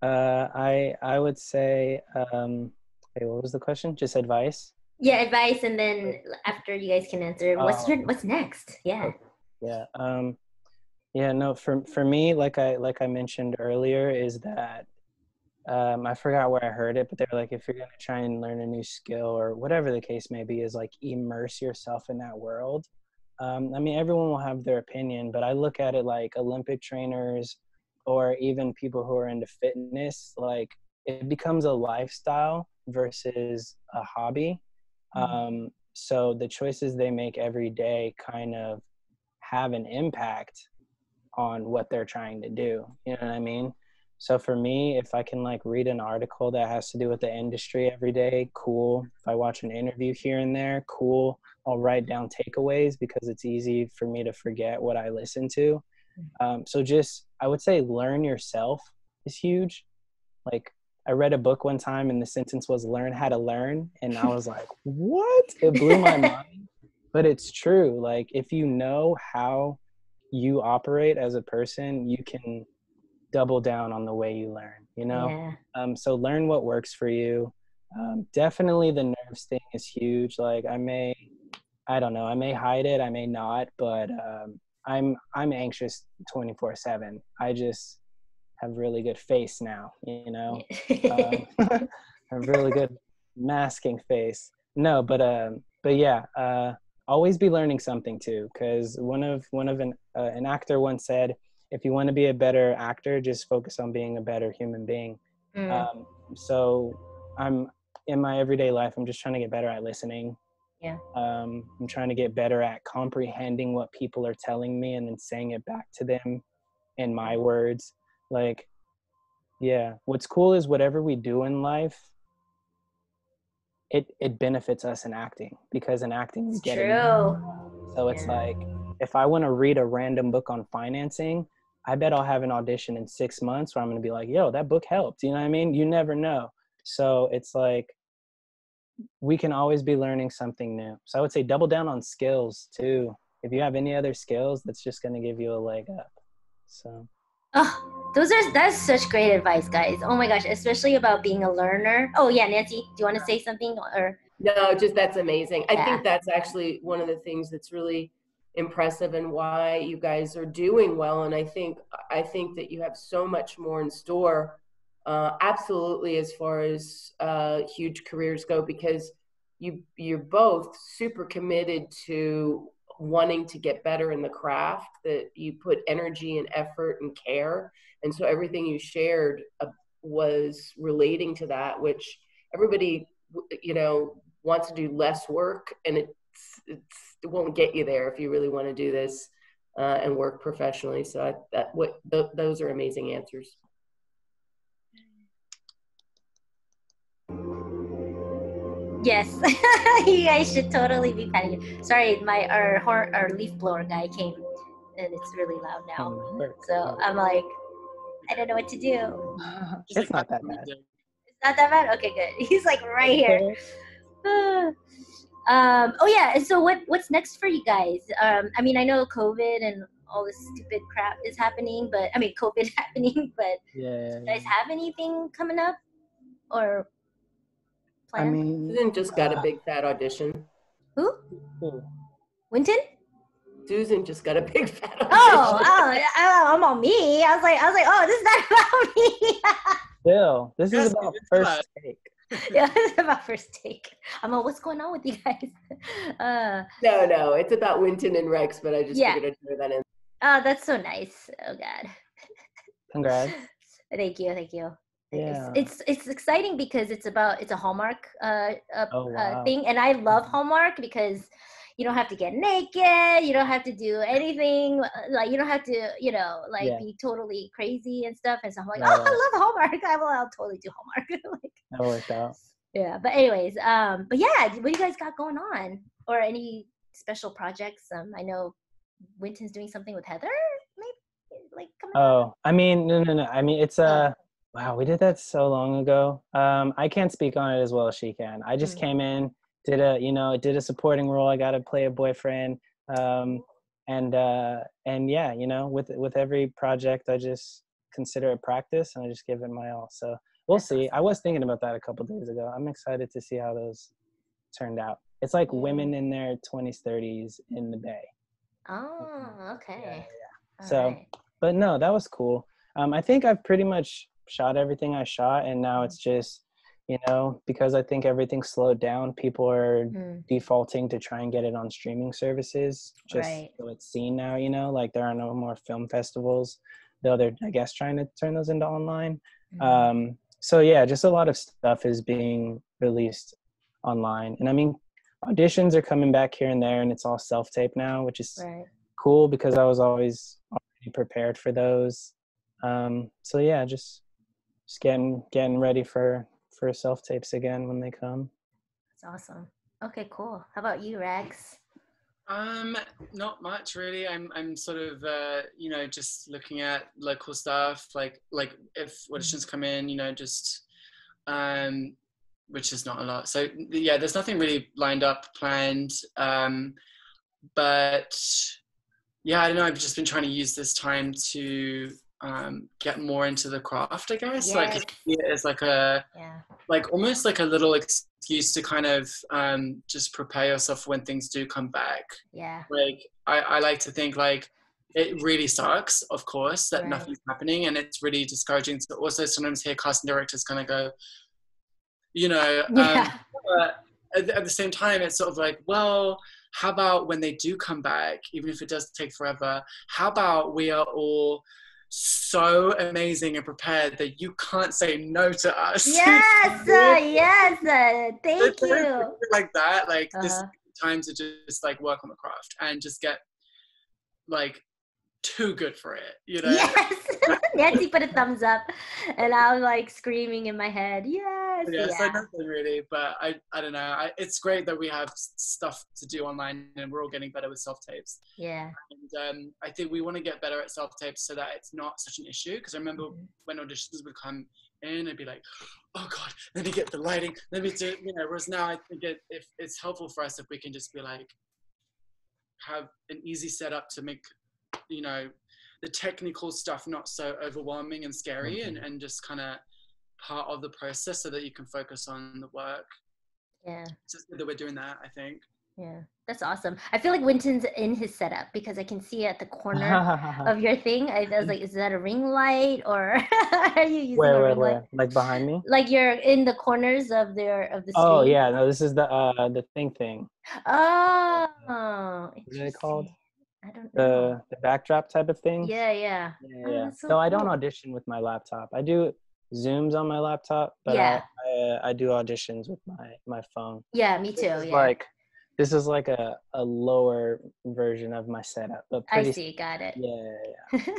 uh, I I would say. Um, wait, what was the question? Just advice. Yeah, advice, and then after you guys can answer. What's um, your What's next? Yeah. Yeah. Um, yeah. No. For for me, like I like I mentioned earlier, is that. Um, I forgot where I heard it, but they're like, if you're going to try and learn a new skill or whatever the case may be, is like immerse yourself in that world. Um, I mean, everyone will have their opinion, but I look at it like Olympic trainers or even people who are into fitness, like it becomes a lifestyle versus a hobby. Mm-hmm. Um, so the choices they make every day kind of have an impact on what they're trying to do. You know what I mean? So for me, if I can like read an article that has to do with the industry every day, cool. If I watch an interview here and there, cool. I'll write down takeaways because it's easy for me to forget what I listen to. Um, so just, I would say learn yourself is huge. Like I read a book one time and the sentence was learn how to learn. And I was like, what? It blew my mind, but it's true. Like if you know how you operate as a person, you can double down on the way you learn, you know? Yeah. Um, so learn what works for you. Um, definitely the nerves thing is huge. Like I may, I don't know, I may hide it, I may not, but um, I'm I'm anxious twenty-four seven. I just have really good face now, you know? um, I have really good masking face. No, but um, but yeah, uh, always be learning something too, because one of, one of an, uh, an actor once said, if you want to be a better actor, just focus on being a better human being. Mm. Um, so I'm in my everyday life, I'm just trying to get better at listening. Yeah. Um, I'm trying to get better at comprehending what people are telling me and then saying it back to them in my words. Like, yeah, what's cool is whatever we do in life, it it benefits us in acting, because in acting it's getting true. So it's yeah. like, if I want to read a random book on financing, I bet I'll have an audition in six months where I'm going to be like, yo, that book helped. You know what I mean? You never know. So it's like, we can always be learning something new. So I would say double down on skills too. If you have any other skills, that's just going to give you a leg up. So. Oh, those are, that's such great advice, guys. Oh my gosh. Especially about being a learner. Oh yeah. Nancy, do you want to say something or? No, just that's amazing. Yeah. I think that's actually one of the things that's really impressive and why you guys are doing well. And I think, I think that you have so much more in store. Uh, absolutely. As far as uh, huge careers go, because you, you're both super committed to wanting to get better in the craft, that you put energy and effort and care. And so everything you shared uh, was relating to that, which everybody, you know, wants to do less work, and it's, it's, it won't get you there if you really want to do this uh, and work professionally. So I, that, what, th those are amazing answers. Yes, you guys should totally be patting it. Sorry, my our horn, our leaf blower guy came, and it's really loud now. So I'm like, I don't know what to do. It's not that bad. It's not that bad. Okay, good. He's like right here. um. Oh yeah. And so what? What's next for you guys? Um. I mean, I know COVID and all this stupid crap is happening, but I mean, COVID happening. But yeah. Do you guys have anything coming up, or? Plan? I mean, Susan just got uh, a big fat audition. Who? Who? Wynton? Susan just got a big fat audition. Oh, oh, oh, I'm on me. I was like, I was like, oh, this is not about me. Bill, this is about First Take. Yeah, this is about First Take. I'm like, what's going on with you guys? Uh, no, no, it's about Wynton and Rex, but I just yeah. figured I'd throw that in. Oh, that's so nice. Oh God. Congrats. Thank you. Thank you. Yeah. It's, it's it's exciting because it's about it's a Hallmark uh, uh, oh, wow. uh thing, and I love Hallmark because you don't have to get naked, you don't have to do anything, like you don't have to you know like yeah. be totally crazy and stuff. And so I'm like, yeah. oh, I love Hallmark. I will, I'll totally do Hallmark. Like, that worked out. Yeah, but anyways, um, but yeah, what do you guys got going on, or any special projects? Um, I know Wynton's doing something with Heather, maybe like coming. Oh, out. I mean, no, no, no. I mean, it's a. Uh, Wow, we did that so long ago. Um, I can't speak on it as well as she can. I just mm-hmm. came in, did a, you know, did a supporting role. I got to play a boyfriend. Um, and, uh, and yeah, you know, with, with every project, I just consider it practice and I just give it my all. So we'll see. I was thinking about that a couple days ago. I'm excited to see how those turned out. It's like women in their twenties, thirties in the Bay. Oh, okay. Yeah, yeah. So, right. But no, that was cool. Um, I think I've pretty much shot everything I shot, and now it's just, you know, because I think everything slowed down, people are mm. defaulting to try and get it on streaming services just right. so it's seen now, you know, like there are no more film festivals, though they're, I guess, trying to turn those into online. Mm. Um, so yeah, just a lot of stuff is being released online. And I mean, auditions are coming back here and there, and it's all self-tape now, which is right. cool because I was always already prepared for those. Um, so yeah, just Just getting, getting ready for, for self-tapes again when they come. That's awesome. Okay, cool. How about you, Rex? Um, not much really. I'm, I'm sort of, uh, you know, just looking at local stuff, like, like if auditions come in, you know, just, um, which is not a lot. So yeah, there's nothing really lined up, planned. Um, but yeah, I don't know. I've just been trying to use this time to, um get more into the craft, I guess. Yes. Like it's like a yeah. like almost like a little excuse to kind of um just prepare yourself when things do come back. Yeah, like I, I like to think like it really sucks, of course, that right. nothing's happening, and it's really discouraging to also sometimes hear casting directors kind of go, you know, um, yeah. but at, at the same time it's sort of like, well, how about when they do come back, even if it does take forever, how about we are all so amazing and prepared that you can't say no to us. Yes, uh, yes, uh, thank you. Like that, like uh-huh. this time to just like work on the craft and just get like too good for it, you know? Yes. Nancy put a thumbs up and I'm like screaming in my head, yes. Yeah, yeah. So nothing really, but I, I don't know. I, it's great that we have stuff to do online and we're all getting better with self-tapes. Yeah. And um, I think we want to get better at self-tapes so that it's not such an issue, because I remember mm-hmm. when auditions would come in, I'd be like, oh God, let me get the lighting, let me do, you know, whereas now I think it, if it's helpful for us if we can just be like, have an easy setup to make, you know, the technical stuff not so overwhelming and scary, mm-hmm. and, and just kind of part of the process so that you can focus on the work. Yeah. So that we're doing that, I think. Yeah, that's awesome. I feel like Wynton's in his setup because I can see at the corner of your thing. I, I was like, is that a ring light or are you using where, a where, ring where? light? Like behind me? Like you're in the corners of the, of the screen. Oh yeah, no, this is the uh, the thing thing. Oh, what is it called? I don't know. The, the backdrop type of thing? Yeah, yeah. Yeah, oh, yeah. So, so cool. I don't audition with my laptop. I do Zooms on my laptop, but yeah. I, I I do auditions with my, my phone. Yeah, me too. This yeah. Like, this is like a, a lower version of my setup. But pretty, I see, got it. Yeah, yeah.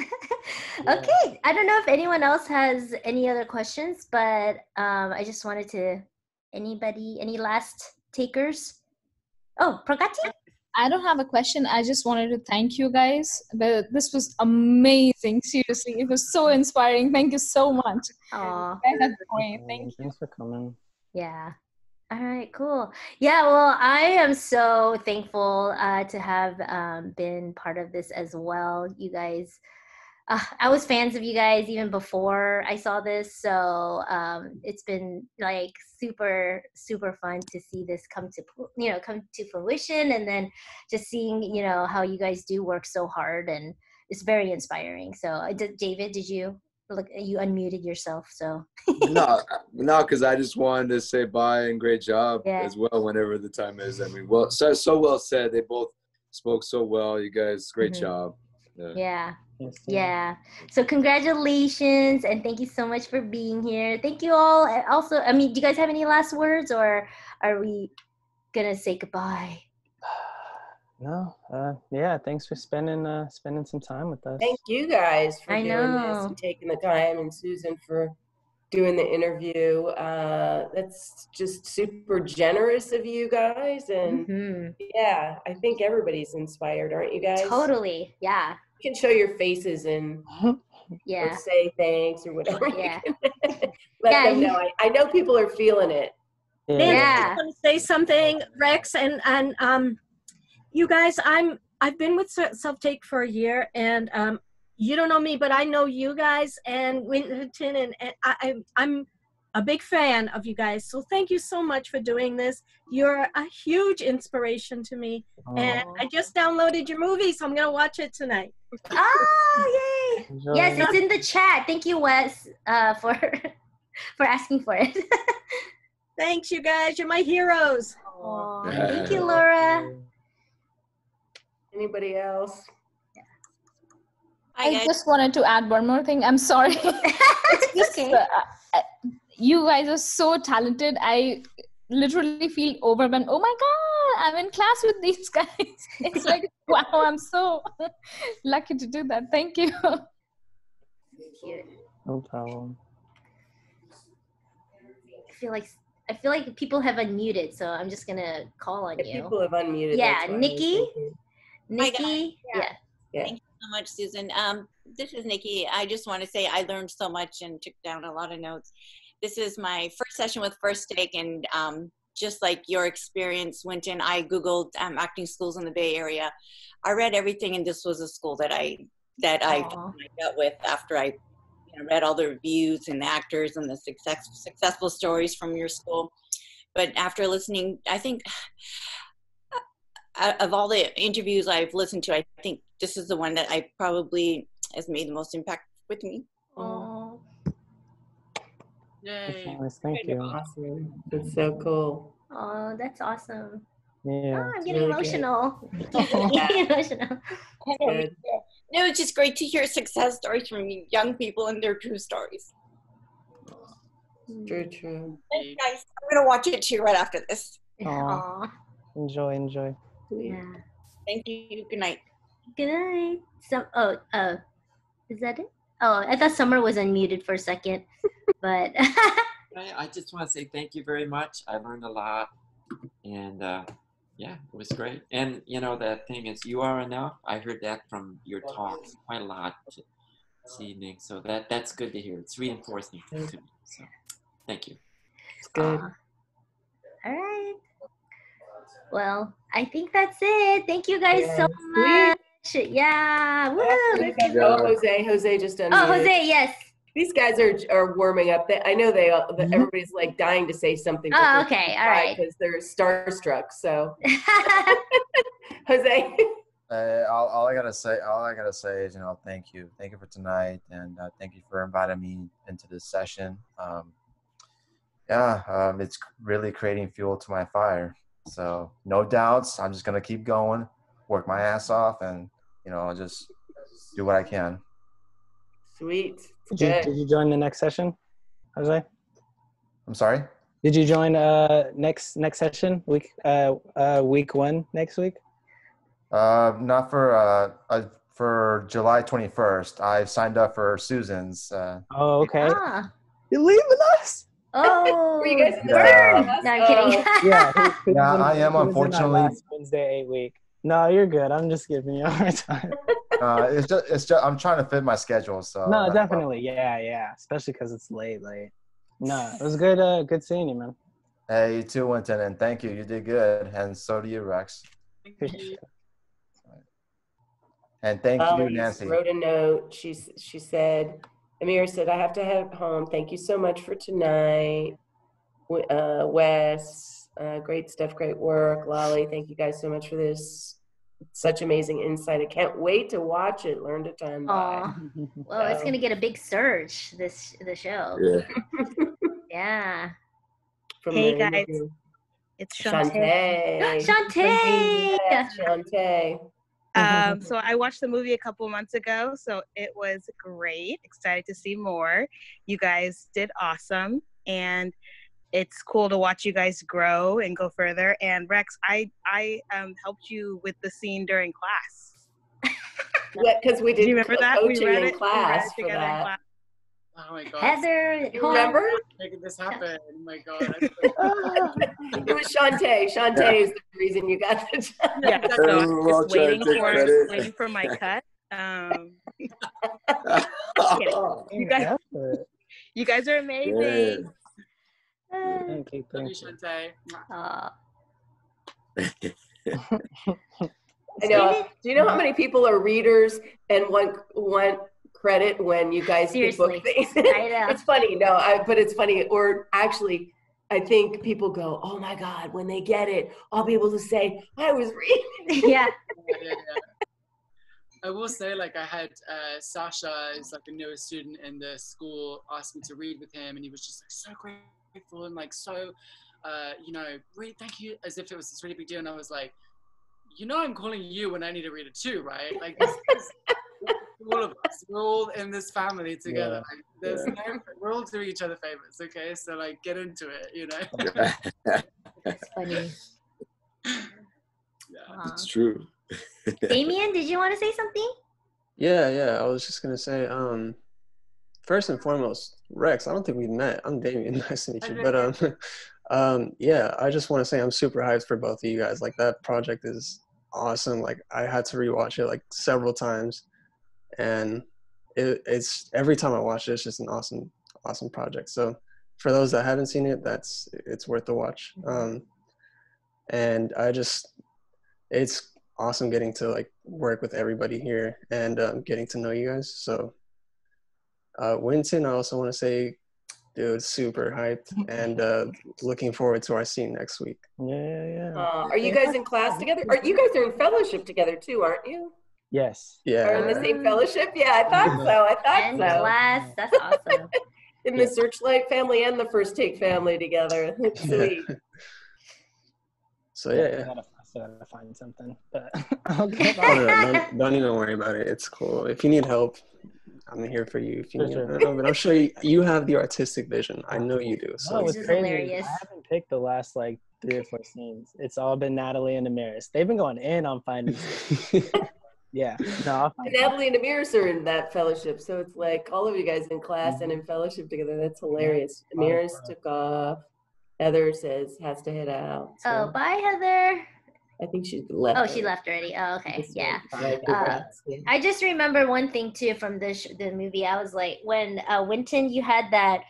yeah. Okay, I don't know if anyone else has any other questions, but um, I just wanted to, anybody, any last takers? Oh, Pragati? I don't have a question. I just wanted to thank you guys. This was amazing. Seriously, it was so inspiring. Thank you so much. Aww. Thank you. Thanks for coming. Yeah. All right, cool. Yeah, well, I am so thankful uh, to have um, been part of this as well. You guys, uh, I was fans of you guys even before I saw this. So um, it's been like super, super fun to see this come to, you know, come to fruition, and then just seeing, you know, how you guys do work so hard, and it's very inspiring. So David, did you? Look, you unmuted yourself, so. no, no, because I just wanted to say bye and great job yeah. as well, whenever the time is. I mean, well, so, so well said. They both spoke so well. You guys, great mm-hmm. job. Yeah. Yeah. Yes, yeah. So congratulations, and thank you so much for being here. Thank you all. And also, I mean, do you guys have any last words, or are we gonna say goodbye? No, uh, yeah, thanks for spending uh, spending some time with us. Thank you guys for I doing know. this and taking the time, and Susan for doing the interview. Uh, that's just super generous of you guys. And mm-hmm. yeah, I think everybody's inspired, aren't you guys? Totally, yeah. You can show your faces and yeah. say thanks or whatever. Yeah. Let yeah, them know. I, I know people are feeling it. Yeah. yeah. I want to say something, Rex, and, and um, you guys, I'm, I've been with Self-Take for a year, and um, you don't know me, but I know you guys and Wynton, and, and I, I, I'm a big fan of you guys. So thank you so much for doing this. You're a huge inspiration to me. Aww. And I just downloaded your movie, so I'm going to watch it tonight. Oh, yay. Enjoy. Yes, it's in the chat. Thank you, Wes, uh, for, for asking for it. Thanks, you guys. You're my heroes. Aww. Yeah. Thank you, Laura. Anybody else? Yeah. I, I just wanted to add one more thing. I'm sorry. It's just, okay. uh, you guys are so talented. I literally feel overwhelmed. Oh my God, I'm in class with these guys. It's like, wow, I'm so lucky to do that. Thank you. Thank you. No problem. I feel like I feel like people have unmuted, so I'm just gonna call on if you. People have unmuted. Yeah, Nikki. Nikki, yeah. yeah. Thank you so much, Susan. Um, this is Nikki. I just want to say I learned so much and took down a lot of notes. This is my first session with First Take, and um, just like your experience, Wynton, I Googled um, acting schools in the Bay Area. I read everything, and this was a school that I that I, I got with after I you know, read all the reviews and the actors and the success, successful stories from your school. But after listening, I think... of all the interviews I've listened to, I think this is the one that I probably has made the most impact with me. Aww. Yay. Thank you. Awesome. That's so cool. Oh, that's awesome. Yeah. Oh, I'm getting really emotional. emotional. Good. No, it's just great to hear success stories from young people and their true stories. True, true. Thanks, guys. I'm going to watch it too right after this. Aww. Aww. Enjoy, enjoy. Yeah. Thank you. Good night. Good night. Some, oh, uh, is that it? Oh, I thought Summer was unmuted for a second, but. I just want to say thank you very much. I learned a lot, and uh, yeah, it was great. And you know, that thing is, you are enough. I heard that from your talks quite a lot this evening, so that that's good to hear. It's reinforcing to me. So, thank you. It's good. Uh, all right. Well, I think that's it. Thank you guys yeah. so much. Sweet. Yeah. Woo. Oh, Jose. Jose just done. Oh, Jose. Yes. These guys are are warming up. They, I know they. All, everybody's like dying to say something. Oh, okay, all right. Because they're starstruck. So, Jose. Uh, all, all I gotta say, all I gotta say is, you know, thank you, thank you for tonight, and uh, thank you for inviting me into this session. Um, yeah, um, it's really creating fuel to my fire. So, no doubts. I'm just gonna keep going, work my ass off, and you know, just do what I can. Sweet. Did you, did you join the next session, Jose? I'm sorry? Did you join uh, next next session, week uh, uh, week one next week? Uh, not for uh, uh, for July twenty-first. I've signed up for Susan's. Uh, oh, okay. Ah. You're leaving us? Oh. Were you guys in the yeah. No, I'm kidding. yeah, who, who, yeah who, I am, unfortunately. Last Wednesday, eight week. No, you're good. I'm just giving you a hard time. Uh, it's just, it's just, I'm trying to fit my schedule. So no, definitely, yeah, yeah. Especially because it's late, late. No, it was good. Uh, good seeing you, man. Hey, you too, Wynton, and thank you. You did good, and so do you, Rex. And thank oh, you, Nancy. Wrote a note. She she said, Amir said, I have to head home. Thank you so much for tonight, uh, Wes. Uh, great stuff, great work, Lolly. Thank you guys so much for this. Such amazing insight. I can't wait to watch it. Learned a ton by. Well, so. It's gonna get a big surge. This the show. Yeah. yeah. From hey guys, movie. It's Shantae. Shantae. Shantae. Yes, Shantae. Um, so I watched the movie a couple months ago. So it was great. Excited to see more. You guys did awesome, and it's cool to watch you guys grow and go further. And Rex, I I um, helped you with the scene during class. Yeah, because we did. Do you remember that? We read it in class for that. Oh my God! Heather, you remember making this happen? Oh my God! It was Shantae. Shantae is the reason you got the job. Yeah, so I'm just waiting for waiting for my cut. Um, you guys, you guys are amazing. Yeah. Thank you, thank you. I know. Do you know how many people are readers and want want credit when you guys do book things? I know. It's funny, no, I, but it's funny. Or actually, I think people go, "Oh my God!" When they get it, I'll be able to say, "I was reading." Yeah. yeah, yeah, yeah. I will say, like, I had uh, Sasha, who's like a newest student in the school, asked me to read with him, and he was just like so great. And like so uh you know really thank you, as if it was this really big deal. And I was like, you know, I'm calling you when I need to read it too, right? Like this is all of us, we're all in this family together. Yeah. Like there's yeah. no, we're all doing each other favors, okay? So like get into it, you know. That's funny. Yeah. It's true. Damien, did you want to say something? Yeah, yeah, I was just gonna say um first and foremost, Rex, I don't think we've met. I'm Damien. Nice to meet you. But um, um, yeah, I just want to say I'm super hyped for both of you guys. Like that project is awesome. Like I had to rewatch it like several times, and it, it's every time I watch it, it's just an awesome, awesome project. So for those that haven't seen it, that's it's worth the watch. Um, and I just, it's awesome getting to like work with everybody here and um, getting to know you guys. So. Uh, Wynton, I also want to say, dude, super hyped and uh, looking forward to our scene next week. Yeah, yeah. Uh, are you guys in class together? Are you guys are in fellowship together too, aren't you? Yes. Yeah. Are in the same fellowship? Yeah, I thought so. I thought in so. In class, that's awesome. In the Searchlight family and the First Take family together. Sweet. So yeah, yeah. So I gotta find something, but okay. Oh, no, don't, don't even worry about it. It's cool. If you need help, I'm here for you. If you need help. But I'm sure you, you have the artistic vision. I know you do. So no, it's crazy. Hilarious. I haven't picked the last like three or four scenes. It's all been Natalie and Damaris. They've been going in on finding. Yeah. No. And Emily and Amir's are in that fellowship. So it's like all of you guys in class mm-hmm. and in fellowship together. That's hilarious. Amir's oh, took off. Heather says has to head out. So. Oh, bye, Heather. I think she left. Oh, already. She left already. Oh, okay. Yeah. Uh, I just remember one thing too from the sh the movie. I was like, when uh, Wynton, you had that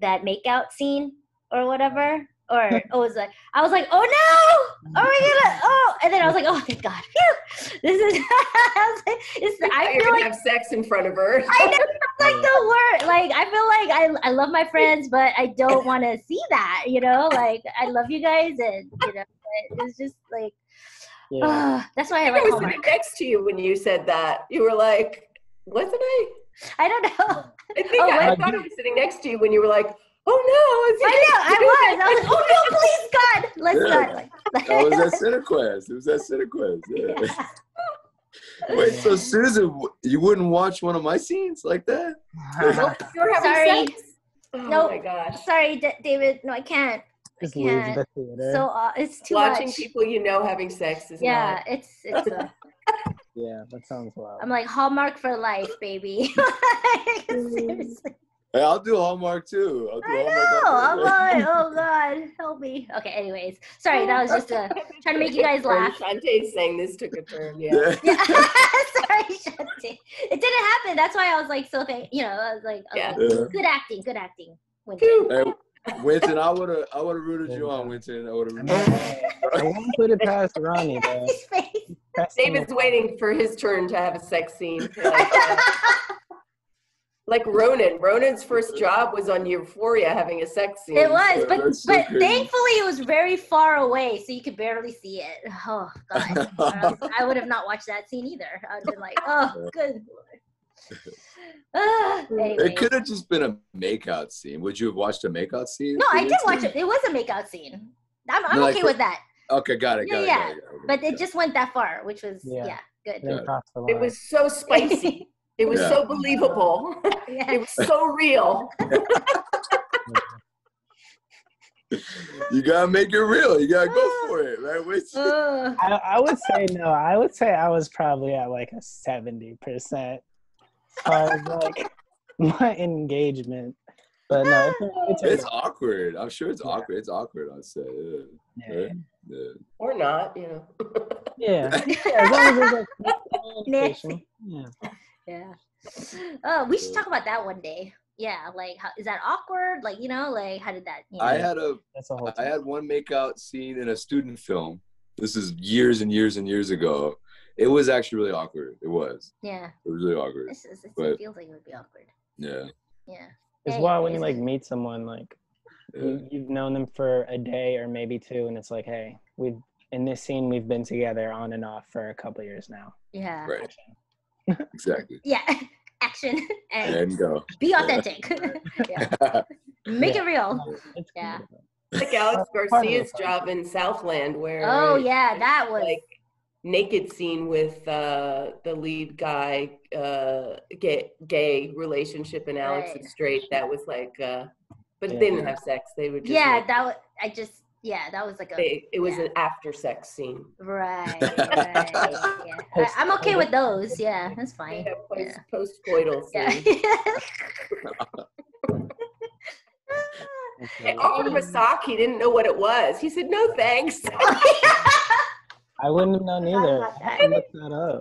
that makeout scene or whatever, or it was like, I was like, oh no, oh my god, oh, and then I was like, oh thank God, phew. This is. I, was like, it's, I, I feel like have sex in front of her. I know, like the word, like I feel like I I love my friends, but I don't want to see that, you know, like I love you guys, and you know, but it's just like. Yeah. Uh, that's why I, I like was sitting next to you when you said that. You were like, wasn't I? I don't know. I think oh, I, I thought I was sitting next to you when you were like, oh no. I know, I was. I was like, oh no, please, God. Let's yeah. not. Like, that was at Cinequest. It was at Cinequest. Yeah. Yeah. Wait, so Susan, you wouldn't watch one of my scenes like that? Nope. You were having Sorry. Sex? Oh nope. my gosh. Sorry, D David. No, I can't. It's yeah. so uh, it's too watching much. people you know having sex is yeah not... it's it's a... yeah that sounds wild. I'm like Hallmark for life, baby. Seriously. Hey, I'll do Hallmark too. I'll do I Hallmark know. Oh God, help me. Okay, anyways, sorry, that was just a, trying to make you guys laugh. Shantae's saying this took a turn. Yeah. Yeah. Sorry, Shantae. It didn't happen. That's why I was like so thank you know I was like okay. yeah. good acting, good acting. Wynton, I would have, I would have rooted you on, Wynton. I would have. I won't put it past Ronnie. David's waiting for his turn to have a sex scene. Like, uh, like Ronan. Ronan's first job was on Euphoria, having a sex scene. It was, but so but crazy. Thankfully it was very far away, so you could barely see it. Oh God, I, I would have not watched that scene either. I'd been like, oh, good Lord. uh, anyway. It could have just been a makeout scene. Would you have watched a makeout scene? No, I did watch it. It was a makeout scene. I'm, I'm no, okay like, with that. Okay, got it. Yeah, got yeah. It, got it, got it, got but it, got it just went that far, which was yeah, yeah good. Yeah. It was so spicy. It was yeah. so believable. Yeah. It was so real. You gotta make it real. You gotta go for it, right? Which, uh, I, I would say no. I would say I was probably at like a seventy percent. Uh, like my engagement, but no, it's, it's awkward. I'm sure it's yeah. awkward. It's awkward. I'd say, yeah. Yeah. Right? Yeah. Or not, you know. Yeah. Yeah. Yeah. Yeah. Oh, we should talk about that one day. Yeah, like, how, is that awkward? Like, you know, like, how did that? You know? I had a. That's a whole I had one makeout scene in a student film. This is years and years and years ago. It was actually really awkward. It was. Yeah. It was really awkward. It's, it's, it's, but, it feels like it would be awkward. Yeah. Yeah. It's hey, wild when you like meet someone like yeah. you, you've known them for a day or maybe two, and it's like, hey, we've in this scene we've been together on and off for a couple of years now. Yeah. Right. Action. Exactly. Yeah. Action and, and go. Be authentic. Yeah. Yeah. Make yeah. it real. It's yeah. Cool. Like Alex Garcia's job in Southland, where oh it, yeah, that was. Like, naked scene with uh, the lead guy, uh, gay, gay relationship, and Alex right. is straight. That was like, uh, but yeah. they didn't have sex. They were just yeah. Like, that was, I just yeah. That was like a. They, it was yeah. an after sex scene. Right. Right. Yeah. I, I'm okay with those. Yeah, that's fine. Yeah, post, yeah. post coital scene. Yeah. I offered him a sock. He didn't know what it was. He said, "No, thanks." I wouldn't have known either. I can look that up.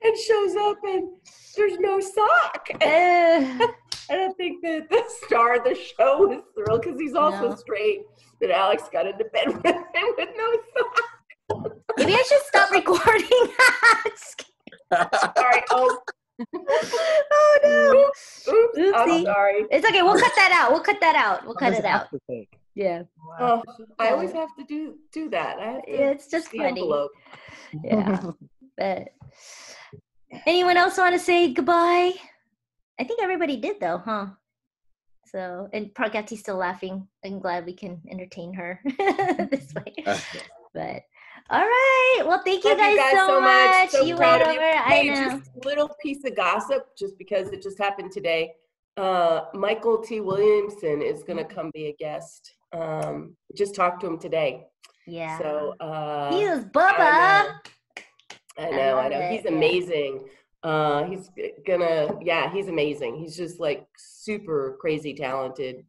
It shows up and there's no sock. And I think that the star of the show was thrilled because he's also no. straight. That Alex got into bed with him with no sock. Maybe I should stop recording. Sorry. Oh. Oh no. Oops. Oops. I'm sorry. It's okay. We'll cut that out. We'll cut that out. We'll cut it out. Yeah. Wow. Oh, I always have to do do that. I have to it's just funny. Envelope. Yeah. But anyone else want to say goodbye? I think everybody did though, huh? So and Pargatti's still laughing. I'm glad we can entertain her this way. But all right. Well, thank you, guys, you guys so, so much. much. So you went over. I know. Just a little piece of gossip, just because it just happened today. Uh, Michael T. Williamson is going to come be a guest. Um, just talked to him today. Yeah. So, uh, he was Bubba. I, I know, I, I know. It. He's amazing. Yeah. Uh, he's gonna, yeah, he's amazing. He's just like super crazy talented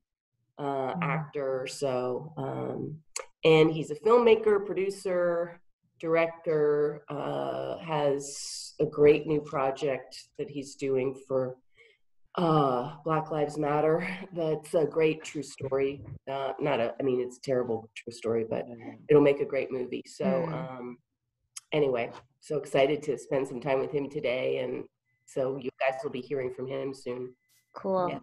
uh, mm-hmm. actor. So, um, and he's a filmmaker, producer, director, uh, has a great new project that he's doing for uh, Black Lives Matter. That's a great true story. Uh, not a, I mean, it's a terrible true story, but it'll make a great movie. So, mm-hmm. um, anyway, so excited to spend some time with him today. And so you guys will be hearing from him soon. Cool. Yeah.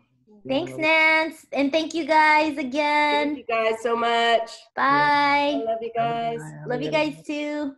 Thanks, Nance. And thank you guys again. Thank you guys so much. Bye. I love you guys. Love you guys too.